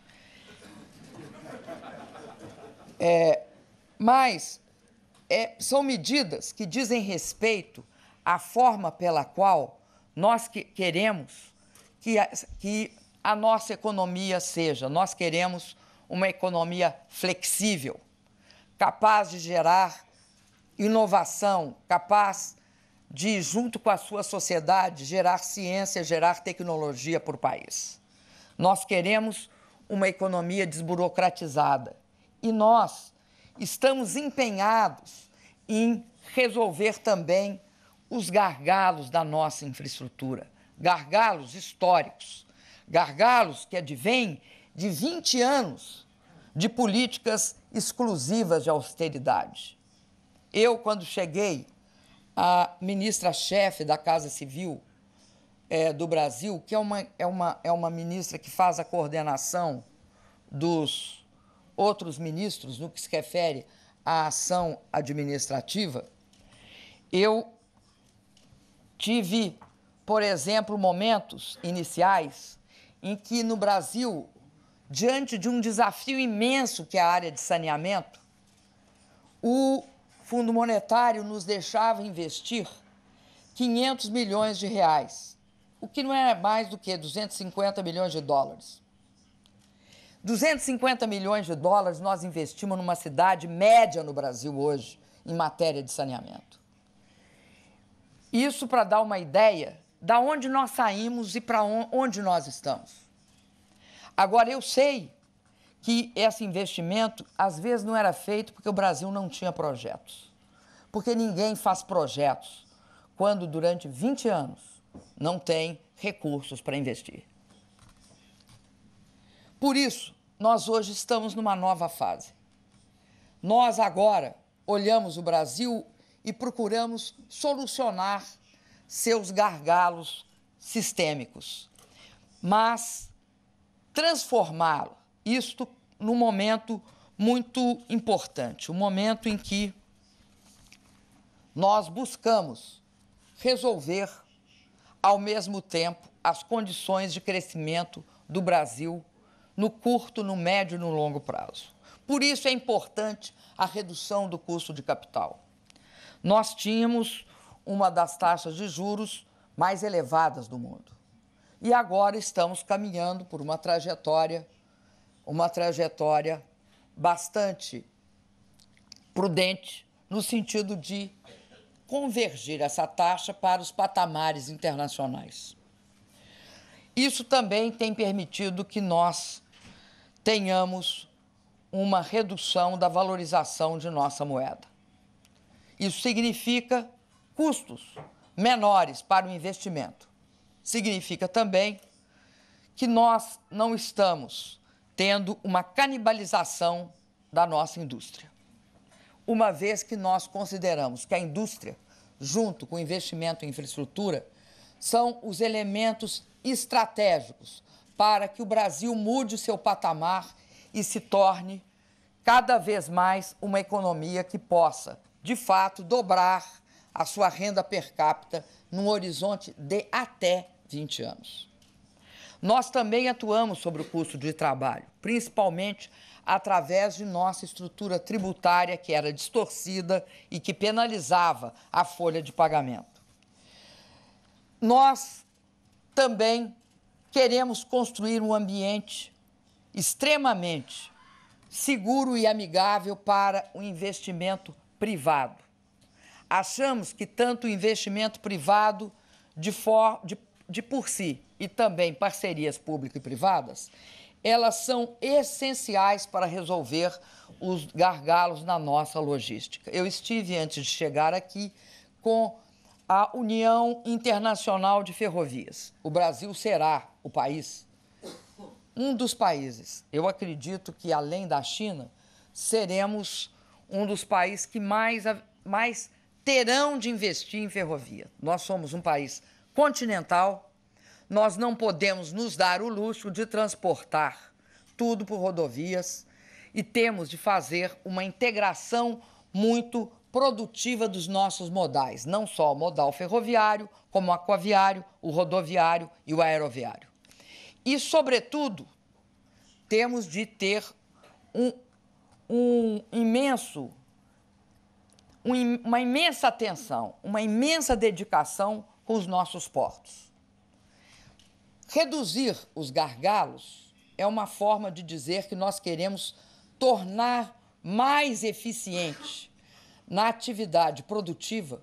São medidas que dizem respeito à forma pela qual nós queremos que a nossa economia seja. Nós queremos uma economia flexível, capaz de gerar inovação, capaz de, junto com a sua sociedade, gerar ciência, gerar tecnologia para o país. Nós queremos uma economia desburocratizada e nós estamos empenhados em resolver também os gargalos da nossa infraestrutura, gargalos históricos, gargalos que advêm de 20 anos de políticas exclusivas de austeridade. Eu, quando cheguei, a ministra-chefe da Casa Civil do Brasil, que é uma ministra que faz a coordenação dos outros ministros no que se refere à ação administrativa, eu tive, por exemplo, momentos iniciais em que, no Brasil, diante de um desafio imenso que é a área de saneamento, o Fundo Monetário nos deixava investir 500 milhões de reais, o que não era mais do que 250 milhões de dólares. 250 milhões de dólares nós investimos numa cidade média no Brasil hoje, em matéria de saneamento. Isso para dar uma ideia de onde nós saímos e para onde nós estamos. Agora, eu sei que esse investimento, às vezes, não era feito porque o Brasil não tinha projetos. Porque ninguém faz projetos quando, durante 20 anos, não tem recursos para investir. Por isso, nós hoje estamos numa nova fase. Nós, agora, olhamos o Brasil e procuramos solucionar seus gargalos sistêmicos, mas transformá-lo. Isto num momento muito importante, um momento em que nós buscamos resolver, ao mesmo tempo, as condições de crescimento do Brasil no curto, no médio e no longo prazo. Por isso é importante a redução do custo de capital. Nós tínhamos uma das taxas de juros mais elevadas do mundo e agora estamos caminhando por uma trajetória bastante prudente, no sentido de convergir essa taxa para os patamares internacionais. Isso também tem permitido que nós tenhamos uma redução da valorização de nossa moeda. Isso significa custos menores para o investimento. Significa também que nós não estamos tendo uma canibalização da nossa indústria, uma vez que nós consideramos que a indústria, junto com o investimento em infraestrutura, são os elementos estratégicos para que o Brasil mude seu patamar e se torne cada vez mais uma economia que possa, de fato, dobrar a sua renda per capita num horizonte de até 20 anos. Nós também atuamos sobre o custo de trabalho, principalmente através de nossa estrutura tributária, que era distorcida e que penalizava a folha de pagamento. Nós também queremos construir um ambiente extremamente seguro e amigável para o investimento privado. Achamos que tanto o investimento privado por si e também parcerias públicas e privadas, elas são essenciais para resolver os gargalos na nossa logística. Eu estive, antes de chegar aqui, com a União Internacional de Ferrovias. O Brasil será o país, um dos países, eu acredito que além da China, seremos um dos países que mais terão de investir em ferrovia. Nós somos um país continental, nós não podemos nos dar o luxo de transportar tudo por rodovias e temos de fazer uma integração muito produtiva dos nossos modais, não só o modal ferroviário, como o aquaviário, o rodoviário e o aeroviário. E, sobretudo, temos de ter uma imensa atenção, uma imensa dedicação com os nossos portos. Reduzir os gargalos é uma forma de dizer que nós queremos tornar mais eficiente na atividade produtiva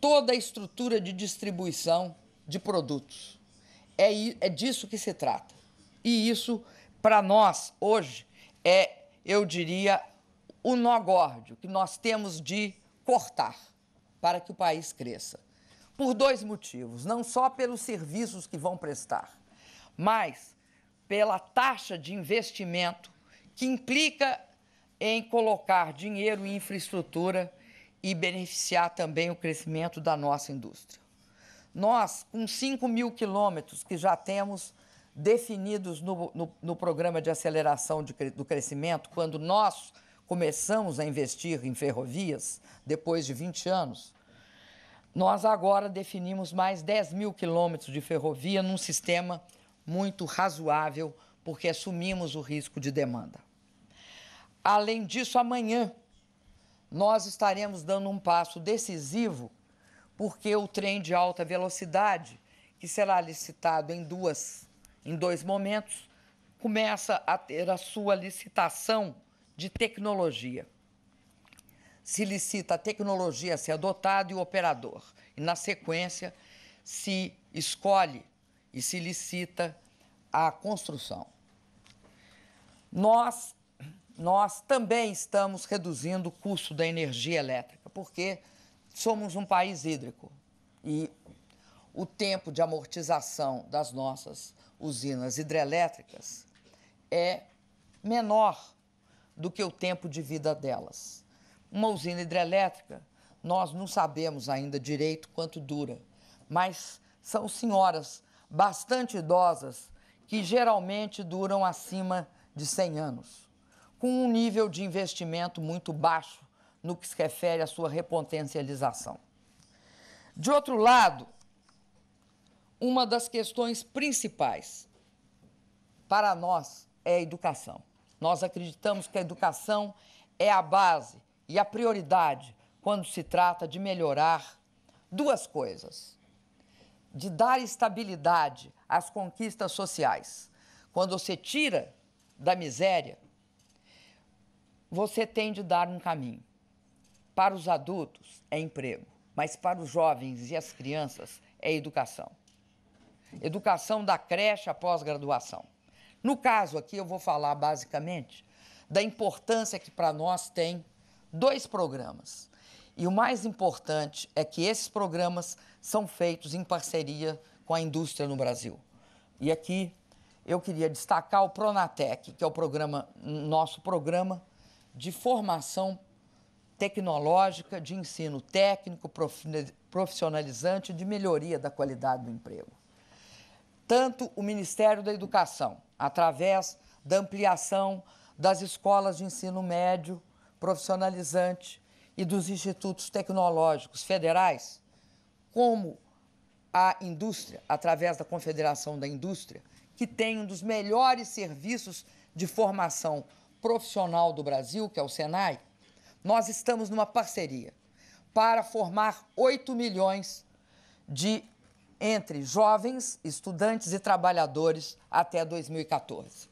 toda a estrutura de distribuição de produtos. É disso que se trata. E isso, para nós, hoje, é, eu diria, o nó górdio que nós temos de cortar para que o país cresça. Por dois motivos, não só pelos serviços que vão prestar, mas pela taxa de investimento que implica em colocar dinheiro em infraestrutura e beneficiar também o crescimento da nossa indústria. Nós, com 5 mil quilômetros que já temos definidos no programa de aceleração do crescimento, quando nós começamos a investir em ferrovias, depois de 20 anos, nós agora definimos mais 10 mil quilômetros de ferrovia num sistema muito razoável, porque assumimos o risco de demanda. Além disso, amanhã nós estaremos dando um passo decisivo, porque o trem de alta velocidade, que será licitado em dois momentos, começa a ter a sua licitação de tecnologia. Se licita a tecnologia a ser adotada e o operador. E, na sequência, se escolhe e se licita a construção. Nós também estamos reduzindo o custo da energia elétrica, porque somos um país hídrico e o tempo de amortização das nossas usinas hidrelétricas é menor do que o tempo de vida delas. Uma usina hidrelétrica, nós não sabemos ainda direito quanto dura, mas são senhoras bastante idosas que geralmente duram acima de 100 anos, com um nível de investimento muito baixo no que se refere à sua repotencialização. De outro lado, uma das questões principais para nós é a educação. Nós acreditamos que a educação é a base e a prioridade quando se trata de melhorar duas coisas. De dar estabilidade às conquistas sociais. Quando você tira da miséria, você tem de dar um caminho. Para os adultos é emprego, mas para os jovens e as crianças é educação. Educação da creche à pós-graduação. No caso aqui, eu vou falar basicamente da importância que para nós tem dois programas. E o mais importante é que esses programas são feitos em parceria com a indústria no Brasil. E aqui eu queria destacar o Pronatec, que é o programa, nosso programa de formação tecnológica, de ensino técnico, profissionalizante, de melhoria da qualidade do emprego. Tanto o Ministério da Educação, através da ampliação das escolas de ensino médio profissionalizante e dos institutos tecnológicos federais, como a indústria, através da Confederação da Indústria, que tem um dos melhores serviços de formação profissional do Brasil, que é o SENAI, nós estamos numa parceria para formar 8 milhões de entre jovens, estudantes e trabalhadores até 2014.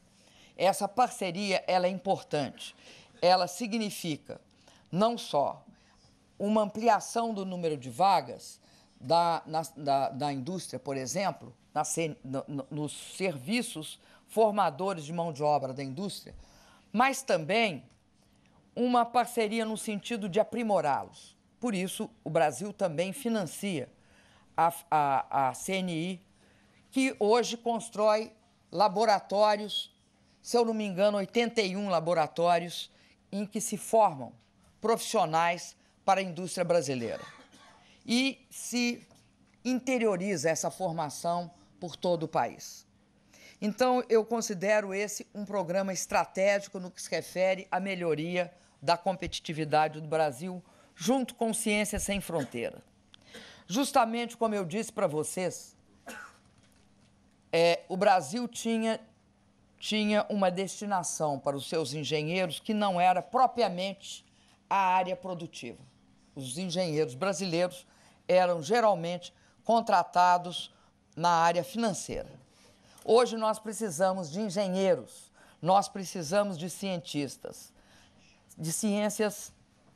Essa parceria ela é importante. Ela significa não só uma ampliação do número de vagas da indústria, por exemplo, nos serviços formadores de mão de obra da indústria, mas também uma parceria no sentido de aprimorá-los. Por isso, o Brasil também financia a CNI, que hoje constrói laboratórios, se eu não me engano, 81 laboratórios em que se formam profissionais para a indústria brasileira. E se interioriza essa formação por todo o país. Então, eu considero esse um programa estratégico no que se refere à melhoria da competitividade do Brasil, junto com Ciência Sem Fronteiras. Justamente como eu disse para vocês, o Brasil tinha uma destinação para os seus engenheiros que não era propriamente a área produtiva. Os engenheiros brasileiros eram geralmente contratados na área financeira. Hoje nós precisamos de engenheiros, nós precisamos de cientistas, de ciências,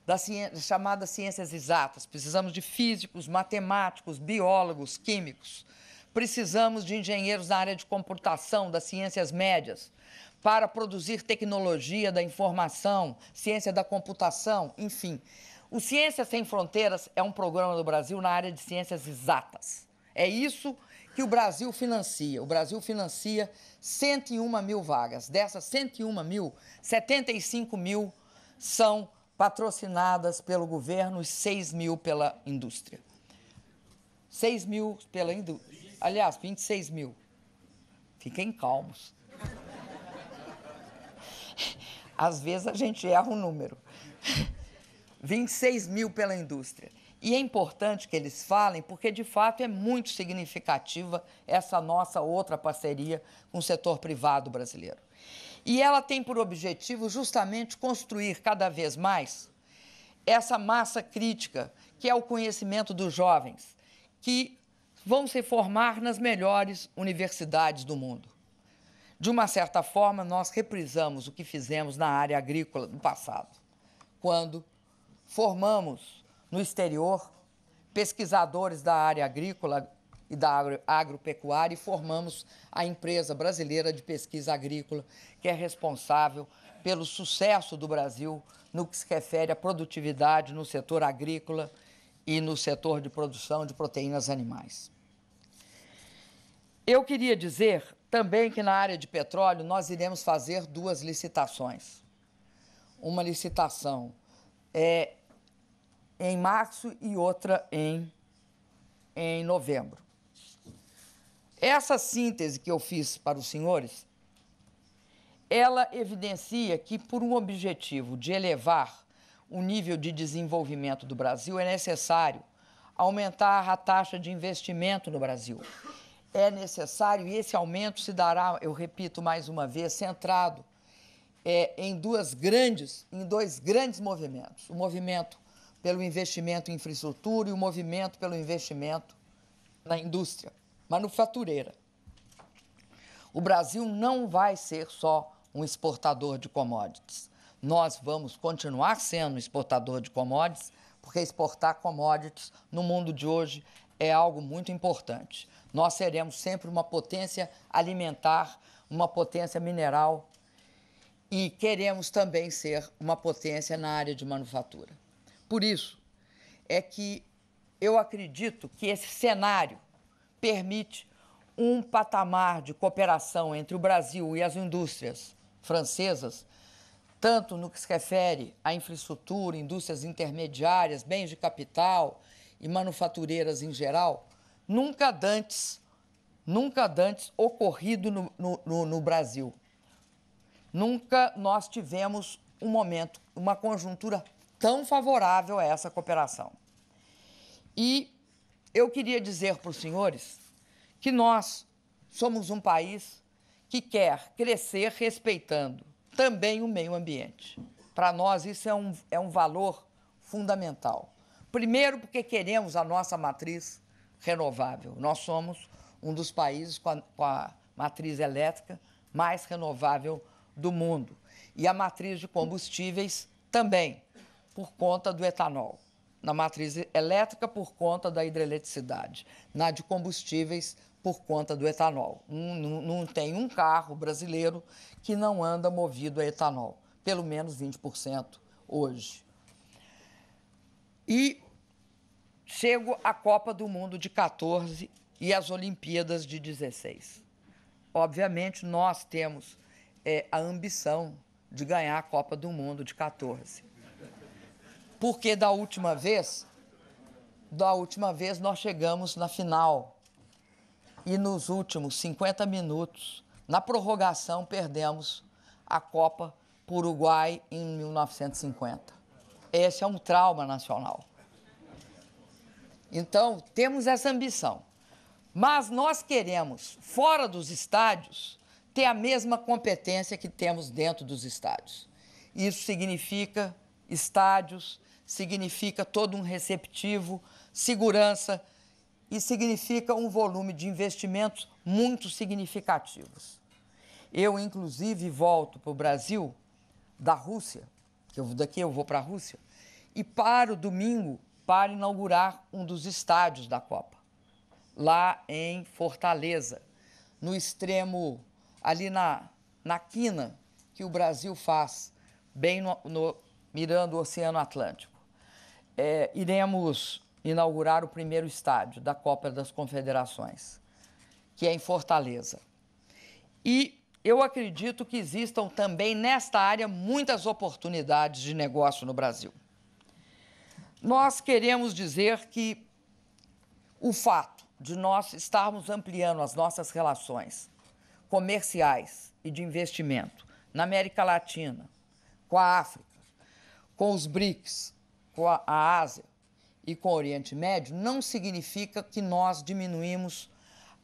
das chamadas ciências exatas, precisamos de físicos, matemáticos, biólogos, químicos, precisamos de engenheiros na área de computação, das ciências médias, para produzir tecnologia da informação, ciência da computação, enfim. O Ciência Sem Fronteiras é um programa do Brasil na área de ciências exatas. É isso que o Brasil financia. O Brasil financia 101 mil vagas. Dessas 101 mil, 75 mil são patrocinadas pelo governo e 6 mil pela indústria. 6 mil pela indústria. Aliás, 26 mil. Fiquem calmos. Às vezes a gente erra um número. 26 mil pela indústria. E é importante que eles falem, porque, de fato, é muito significativa essa nossa outra parceria com o setor privado brasileiro. E ela tem por objetivo justamente construir cada vez mais essa massa crítica, que é o conhecimento dos jovens, que vão se formar nas melhores universidades do mundo. De uma certa forma, nós reprisamos o que fizemos na área agrícola no passado, quando formamos no exterior, pesquisadores da área agrícola e da agropecuária, e formamos a empresa brasileira de pesquisa agrícola, que é responsável pelo sucesso do Brasil no que se refere à produtividade no setor agrícola e no setor de produção de proteínas animais. Eu queria dizer também que na área de petróleo nós iremos fazer duas licitações. Uma licitação em março e outra em novembro. Essa síntese que eu fiz para os senhores, ela evidencia que, por um objetivo de elevar o nível de desenvolvimento do Brasil, é necessário aumentar a taxa de investimento no Brasil. É necessário, e esse aumento se dará, eu repito mais uma vez, centrado em dois grandes movimentos. O movimento pelo investimento em infraestrutura e o movimento pelo investimento na indústria manufatureira. O Brasil não vai ser só um exportador de commodities. Nós vamos continuar sendo exportador de commodities, porque exportar commodities no mundo de hoje é algo muito importante. Nós seremos sempre uma potência alimentar, uma potência mineral e queremos também ser uma potência na área de manufatura. Por isso é que eu acredito que esse cenário permite um patamar de cooperação entre o Brasil e as indústrias francesas, tanto no que se refere à infraestrutura, indústrias intermediárias, bens de capital e manufatureiras em geral, nunca antes ocorrido no Brasil. Nunca nós tivemos um momento, uma conjuntura tão favorável a essa cooperação. E eu queria dizer para os senhores que nós somos um país que quer crescer respeitando também o meio ambiente. Para nós, isso é um valor fundamental. Primeiro, porque queremos a nossa matriz renovável. Nós somos um dos países com a matriz elétrica mais renovável do mundo. E a matriz de combustíveis também, por conta do etanol, na matriz elétrica por conta da hidroeletricidade, na de combustíveis por conta do etanol. Não tem um carro brasileiro que não anda movido a etanol, pelo menos 20% hoje. E chego à Copa do Mundo de 14 e às Olimpíadas de 16. Obviamente, nós temos a ambição de ganhar a Copa do Mundo de 14. Porque da última vez nós chegamos na final e nos últimos 50 minutos, na prorrogação, perdemos a Copa para o Uruguai em 1950. Esse é um trauma nacional. Então, temos essa ambição. Mas nós queremos, fora dos estádios, ter a mesma competência que temos dentro dos estádios. Isso significa estádios, significa todo um receptivo, segurança e significa um volume de investimentos muito significativos. Eu, inclusive, volto para o Brasil, da Rússia, daqui eu vou para a Rússia, e paro domingo para inaugurar um dos estádios da Copa, lá em Fortaleza, no extremo, ali na quina que o Brasil faz, bem mirando o Oceano Atlântico. Iremos inaugurar o primeiro estádio da Copa das Confederações, que é em Fortaleza. E eu acredito que existam também nesta área muitas oportunidades de negócio no Brasil. Nós queremos dizer que o fato de nós estarmos ampliando as nossas relações comerciais e de investimento na América Latina, com a África, com os BRICS, com a Ásia e com o Oriente Médio, não significa que nós diminuímos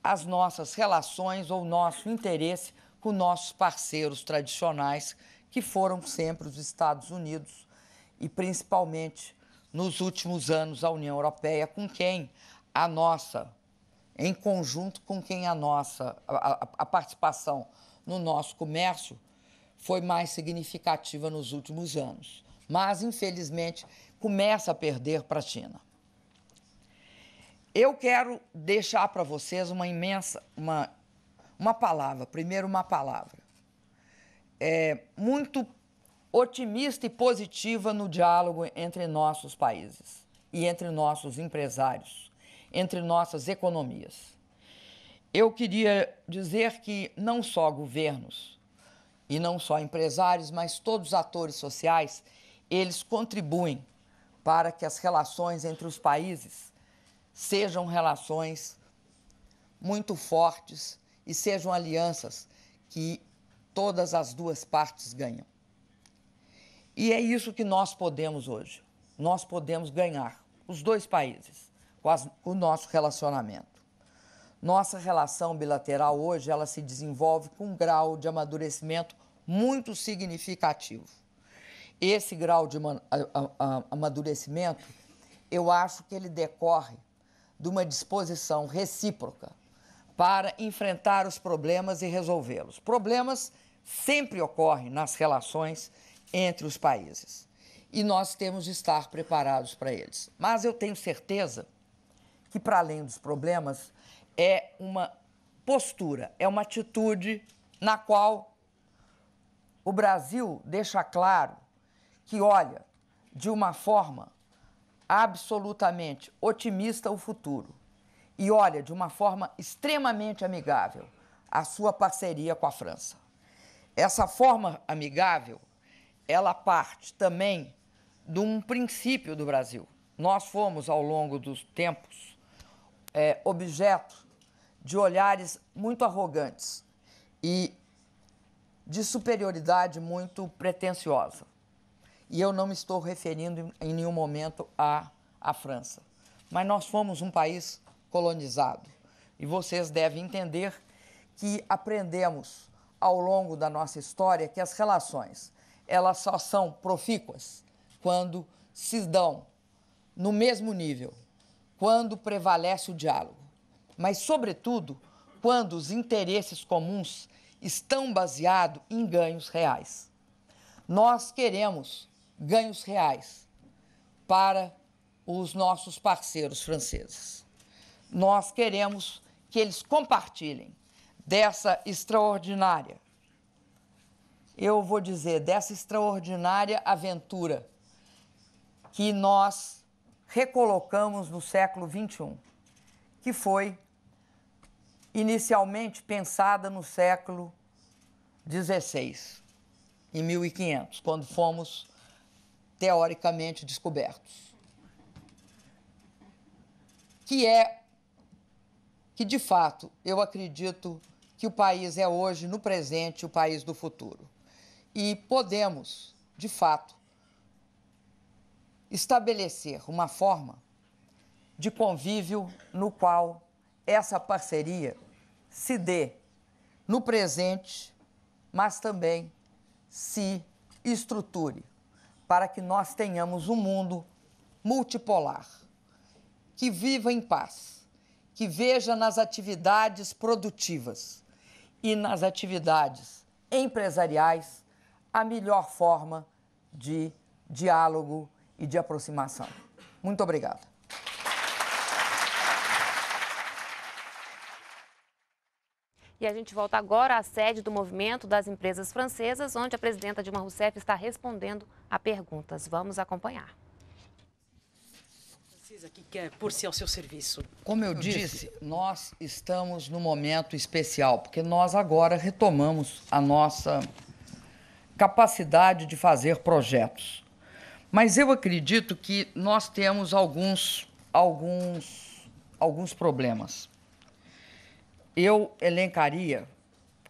as nossas relações ou nosso interesse com nossos parceiros tradicionais, que foram sempre os Estados Unidos e, principalmente, nos últimos anos, a União Europeia, em conjunto com quem a participação no nosso comércio foi mais significativa nos últimos anos. Mas, infelizmente, começa a perder para a China. Eu quero deixar para vocês uma palavra, muito otimista e positiva no diálogo entre nossos países e entre nossos empresários, entre nossas economias. Eu queria dizer que não só governos e não só empresários, mas todos os atores sociais, eles contribuem para que as relações entre os países sejam relações muito fortes e sejam alianças que todas as duas partes ganham. E é isso que nós podemos hoje. Nós podemos ganhar, os dois países, com o nosso relacionamento. Nossa relação bilateral hoje, ela se desenvolve com um grau de amadurecimento muito significativo. Esse grau de amadurecimento, eu acho que ele decorre de uma disposição recíproca para enfrentar os problemas e resolvê-los. Problemas sempre ocorrem nas relações entre os países e nós temos de estar preparados para eles. Mas eu tenho certeza que, para além dos problemas, é uma postura, é uma atitude na qual o Brasil deixa claro que olha de uma forma absolutamente otimista o futuro e olha de uma forma extremamente amigável a sua parceria com a França. Essa forma amigável, ela parte também de um princípio do Brasil. Nós fomos, ao longo dos tempos, objeto de olhares muito arrogantes e de superioridade muito pretensiosa. E eu não me estou referindo em nenhum momento à França. Mas nós fomos um país colonizado. E vocês devem entender que aprendemos ao longo da nossa história que as relações, elas só são profícuas quando se dão no mesmo nível, quando prevalece o diálogo. Mas, sobretudo, quando os interesses comuns estão baseados em ganhos reais. Nós queremos ganhos reais para os nossos parceiros franceses. Nós queremos que eles compartilhem dessa extraordinária, eu vou dizer, dessa extraordinária aventura que nós recolocamos no século XXI, que foi inicialmente pensada no século XVI, em 1500, quando fomos teoricamente descobertos, que de fato eu acredito que o país é hoje, no presente, o país do futuro. E podemos, de fato, estabelecer uma forma de convívio no qual essa parceria se dê no presente, mas também se estruture para que nós tenhamos um mundo multipolar, que viva em paz, que veja nas atividades produtivas e nas atividades empresariais a melhor forma de diálogo e de aproximação. Muito obrigada. E a gente volta agora à sede do Movimento das Empresas Francesas, onde a presidenta Dilma Rousseff está respondendo a perguntas. Vamos acompanhar. Francesa que quer por si ao seu serviço. Como eu disse, nós estamos num momento especial, porque nós agora retomamos a nossa capacidade de fazer projetos. Mas eu acredito que nós temos alguns problemas. Eu elencaria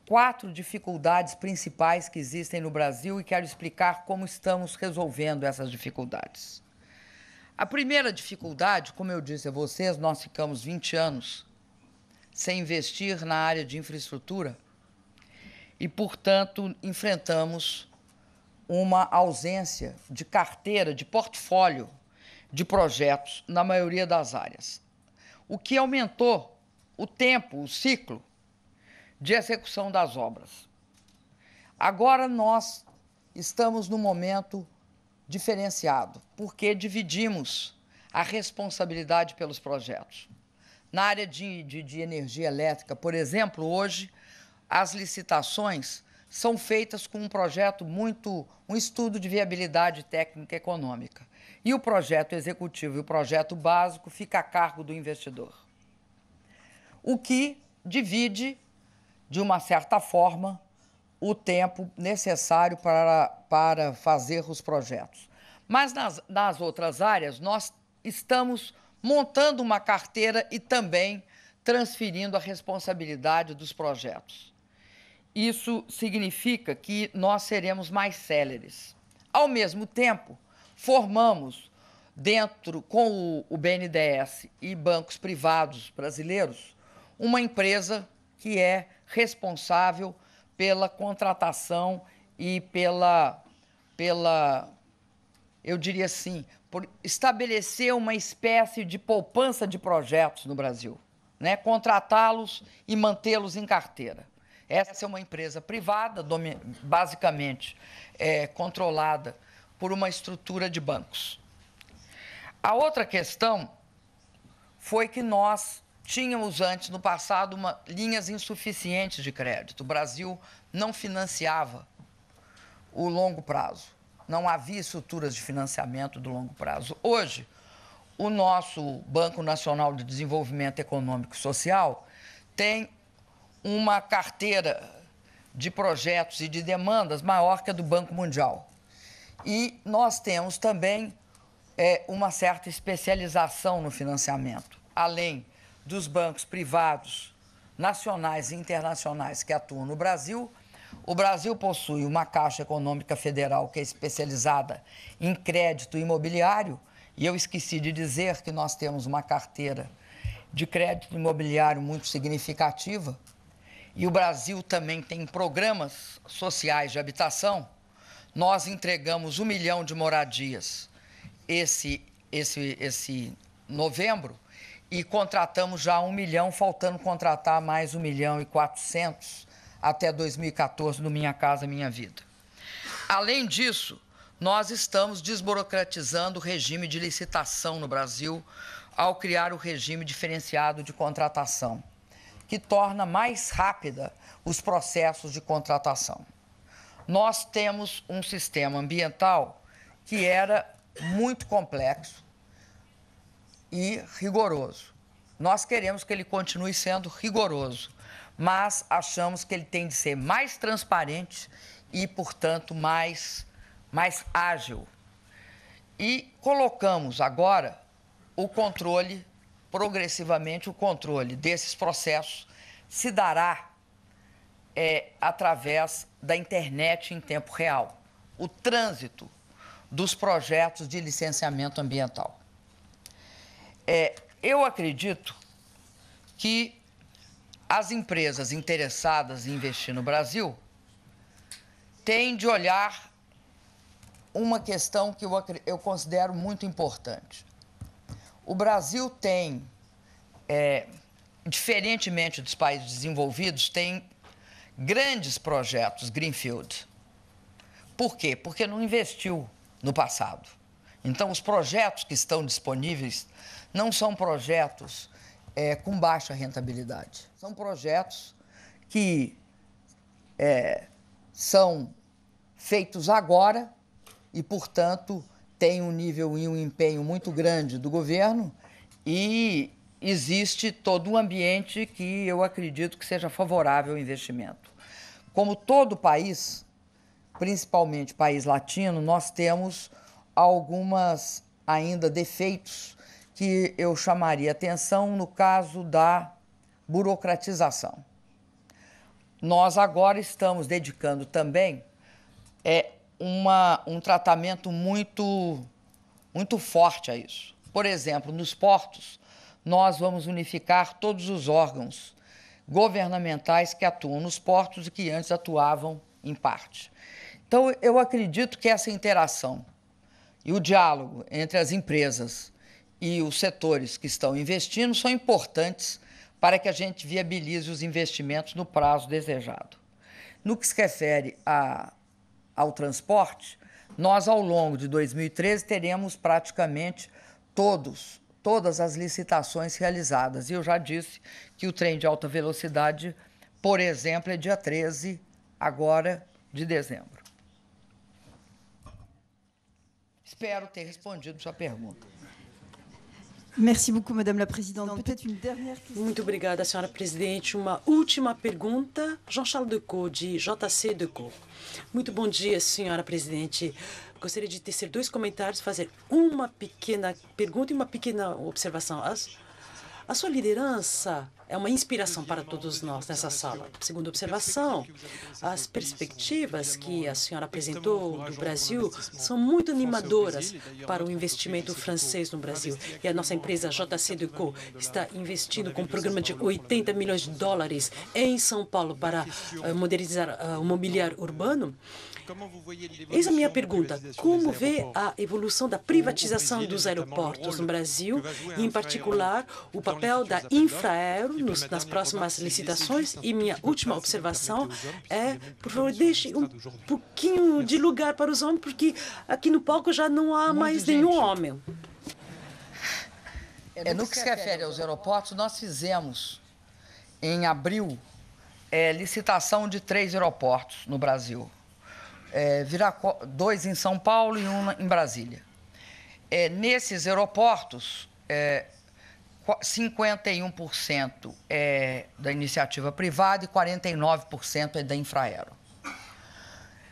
4 dificuldades principais que existem no Brasil e quero explicar como estamos resolvendo essas dificuldades. A primeira dificuldade, como eu disse a vocês, nós ficamos 20 anos sem investir na área de infraestrutura e, portanto, enfrentamos uma ausência de carteira, de portfólio de projetos na maioria das áreas, o que aumentou o tempo, o ciclo de execução das obras. Agora nós estamos num momento diferenciado, porque dividimos a responsabilidade pelos projetos. Na área de energia elétrica, por exemplo, hoje as licitações são feitas com um projeto um estudo de viabilidade técnica e econômica. E o projeto executivo e o projeto básico fica a cargo do investidor, o que divide, de uma certa forma, o tempo necessário para fazer os projetos. Mas nas outras áreas, nós estamos montando uma carteira e também transferindo a responsabilidade dos projetos. Isso significa que nós seremos mais céleres. Ao mesmo tempo, formamos, com o BNDES e bancos privados brasileiros, uma empresa que é responsável pela contratação e pela, eu diria assim, por estabelecer uma espécie de poupança de projetos no Brasil, né? Contratá-los e mantê-los em carteira. Essa é uma empresa privada, basicamente controlada por uma estrutura de bancos. A outra questão foi que nós tínhamos antes, no passado, linhas insuficientes de crédito. O Brasil não financiava o longo prazo. Não havia estruturas de financiamento do longo prazo. Hoje, o nosso Banco Nacional de Desenvolvimento Econômico e Social tem uma carteira de projetos e de demandas maior que a do Banco Mundial. E nós temos também uma certa especialização no financiamento, além dos bancos privados nacionais e internacionais que atuam no Brasil. O Brasil possui uma Caixa Econômica Federal que é especializada em crédito imobiliário, e eu esqueci de dizer que nós temos uma carteira de crédito imobiliário muito significativa, e o Brasil também tem programas sociais de habitação. Nós entregamos 1 milhão de moradias esse novembro, e contratamos já 1 milhão, faltando contratar mais 1.400.000 até 2014 no Minha Casa Minha Vida. Além disso, nós estamos desburocratizando o regime de licitação no Brasil ao criar o regime diferenciado de contratação, que torna mais rápida os processos de contratação. Nós temos um sistema ambiental que era muito complexo, e rigoroso. Nós queremos que ele continue sendo rigoroso, mas achamos que ele tem de ser mais transparente e, portanto, mais ágil. E colocamos agora o controle, progressivamente, o controle desses processos se dará através da internet em tempo real, o trânsito dos projetos de licenciamento ambiental. Eu acredito que as empresas interessadas em investir no Brasil têm de olhar uma questão que eu considero muito importante. O Brasil tem, diferentemente dos países desenvolvidos, tem grandes projetos greenfield. Por quê? Porque não investiu no passado. Então, os projetos que estão disponíveis não são projetos com baixa rentabilidade. São projetos que são feitos agora e, portanto, têm um nível e um empenho muito grande do governo e existe todo um ambiente que eu acredito que seja favorável ao investimento. Como todo país, principalmente país latino, nós temos algumas ainda defeitos que eu chamaria atenção no caso da burocratização. Nós agora estamos dedicando também um tratamento muito forte a isso. Por exemplo, nos portos, nós vamos unificar todos os órgãos governamentais que atuam nos portos e que antes atuavam em parte. Então, eu acredito que essa interação e o diálogo entre as empresas e os setores que estão investindo são importantes para que a gente viabilize os investimentos no prazo desejado. No que se refere ao transporte, nós, ao longo de 2013, teremos praticamente todas as licitações realizadas. E eu já disse que o trem de alta velocidade, por exemplo, é dia 13, agora, de dezembro. Espero ter respondido sua pergunta. Merci beaucoup, Madame la Présidente. Peut-être une dernière question. Muito obrigada, senhora presidente. Uma última pergunta, Jean-Charles Decaux, de JC Decaux. Muito bom dia, senhora presidente. Gostaria de tecer dois comentários, fazer uma pequena pergunta e uma pequena observação. A sua liderança é uma inspiração para todos nós nessa sala. Segunda observação, as perspectivas que a senhora apresentou do Brasil são muito animadoras para o investimento francês no Brasil. E a nossa empresa JC Decaux está investindo com um programa de US$ 80 milhões em São Paulo para modernizar o mobiliário urbano. Eis a minha pergunta, como vê a evolução da privatização dos aeroportos no Brasil, e, em particular, o papel da Infraero nas próximas licitações? E minha última observação é, por favor, deixe um pouquinho de lugar para os homens, porque aqui no palco já não há mais nenhum homem. No que se refere aos aeroportos, nós fizemos, em abril, licitação de 3 aeroportos no Brasil. 2 em São Paulo e 1 em Brasília. Nesses aeroportos, 51% é da iniciativa privada e 49% é da Infraero.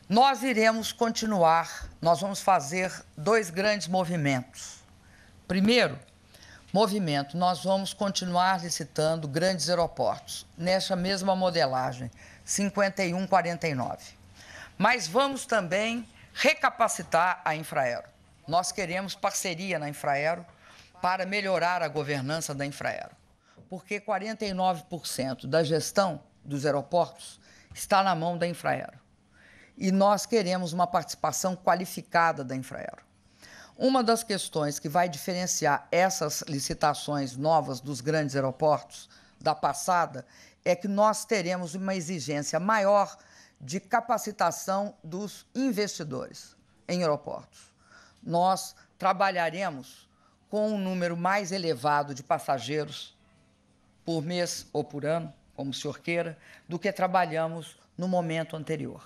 Nós iremos continuar, nós vamos fazer 2 grandes movimentos. Primeiro movimento, nós vamos continuar licitando grandes aeroportos, nessa mesma modelagem, 51-49%. Mas vamos também recapacitar a Infraero. Nós queremos parceria na Infraero para melhorar a governança da Infraero, porque 49% da gestão dos aeroportos está na mão da Infraero. E nós queremos uma participação qualificada da Infraero. Uma das questões que vai diferenciar essas licitações novas dos grandes aeroportos da passada é que nós teremos uma exigência maior de capacitação dos investidores em aeroportos. Nós trabalharemos com um número mais elevado de passageiros por mês ou por ano, como o senhor queira, do que trabalhamos no momento anterior.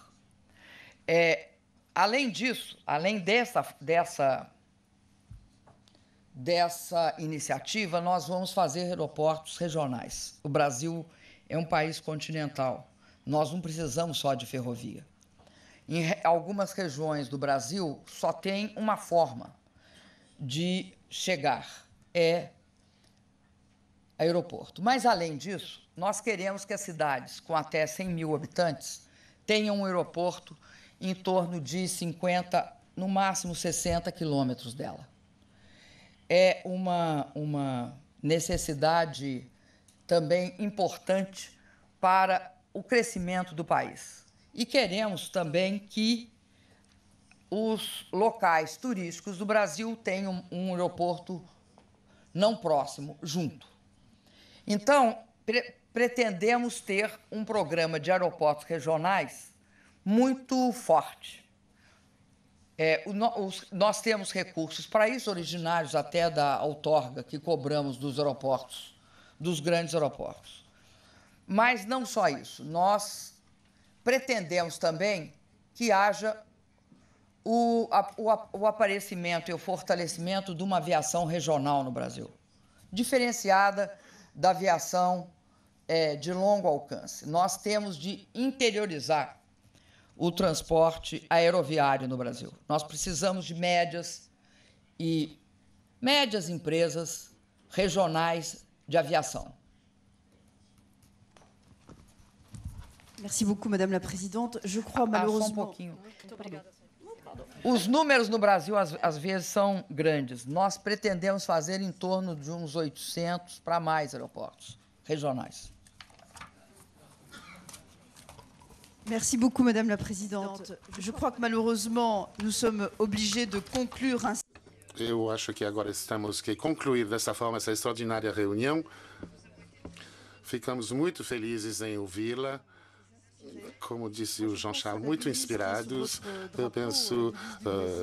Além disso, além dessa, dessa iniciativa, nós vamos fazer aeroportos regionais. O Brasil é um país continental. Nós não precisamos só de ferrovia. Em algumas regiões do Brasil, só tem uma forma de chegar, é aeroporto. Mas, além disso, nós queremos que as cidades com até 100 mil habitantes tenham um aeroporto em torno de 50, no máximo 60 quilômetros dela. É uma necessidade também importante para o crescimento do país. E queremos também que os locais turísticos do Brasil tenham um aeroporto não próximo, junto. Então, pretendemos ter um programa de aeroportos regionais muito forte. Nós temos recursos para isso, originários até da outorga que cobramos dos aeroportos, dos grandes aeroportos. Mas não só isso, nós pretendemos também que haja o aparecimento e o fortalecimento de uma aviação regional no Brasil, diferenciada da aviação de longo alcance. Nós temos de interiorizar o transporte aeroviário no Brasil. Nós precisamos de médias empresas regionais de aviação. Merci beaucoup, Madame la Présidente. Je crois malheureusement... Só um pouquinho. Os números no Brasil, às vezes, são grandes. Nós pretendemos fazer em torno de uns 800 para mais aeroportos regionais. Merci beaucoup, Madame la Présidente. Je crois que, malheureusement, nous sommes obligés de conclure ainsi. Eu acho que agora temos que concluir dessa forma essa extraordinária reunião. Ficamos muito felizes em ouvi-la. Como disse o Jean-Charles, muito inspirados. Eu penso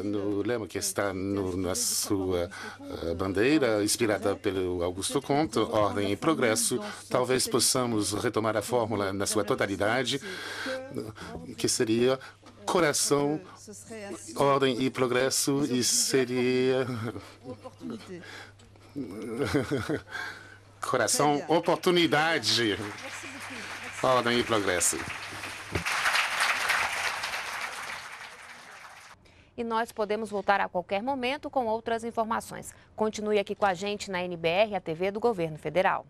no lema que está na sua bandeira, inspirada pelo Auguste Comte, ordem e progresso. Talvez possamos retomar a fórmula na sua totalidade, que seria coração, ordem e progresso, e seria... coração, oportunidade, ordem e progresso. E nós podemos voltar a qualquer momento com outras informações. Continue aqui com a gente na NBR, a TV do Governo Federal.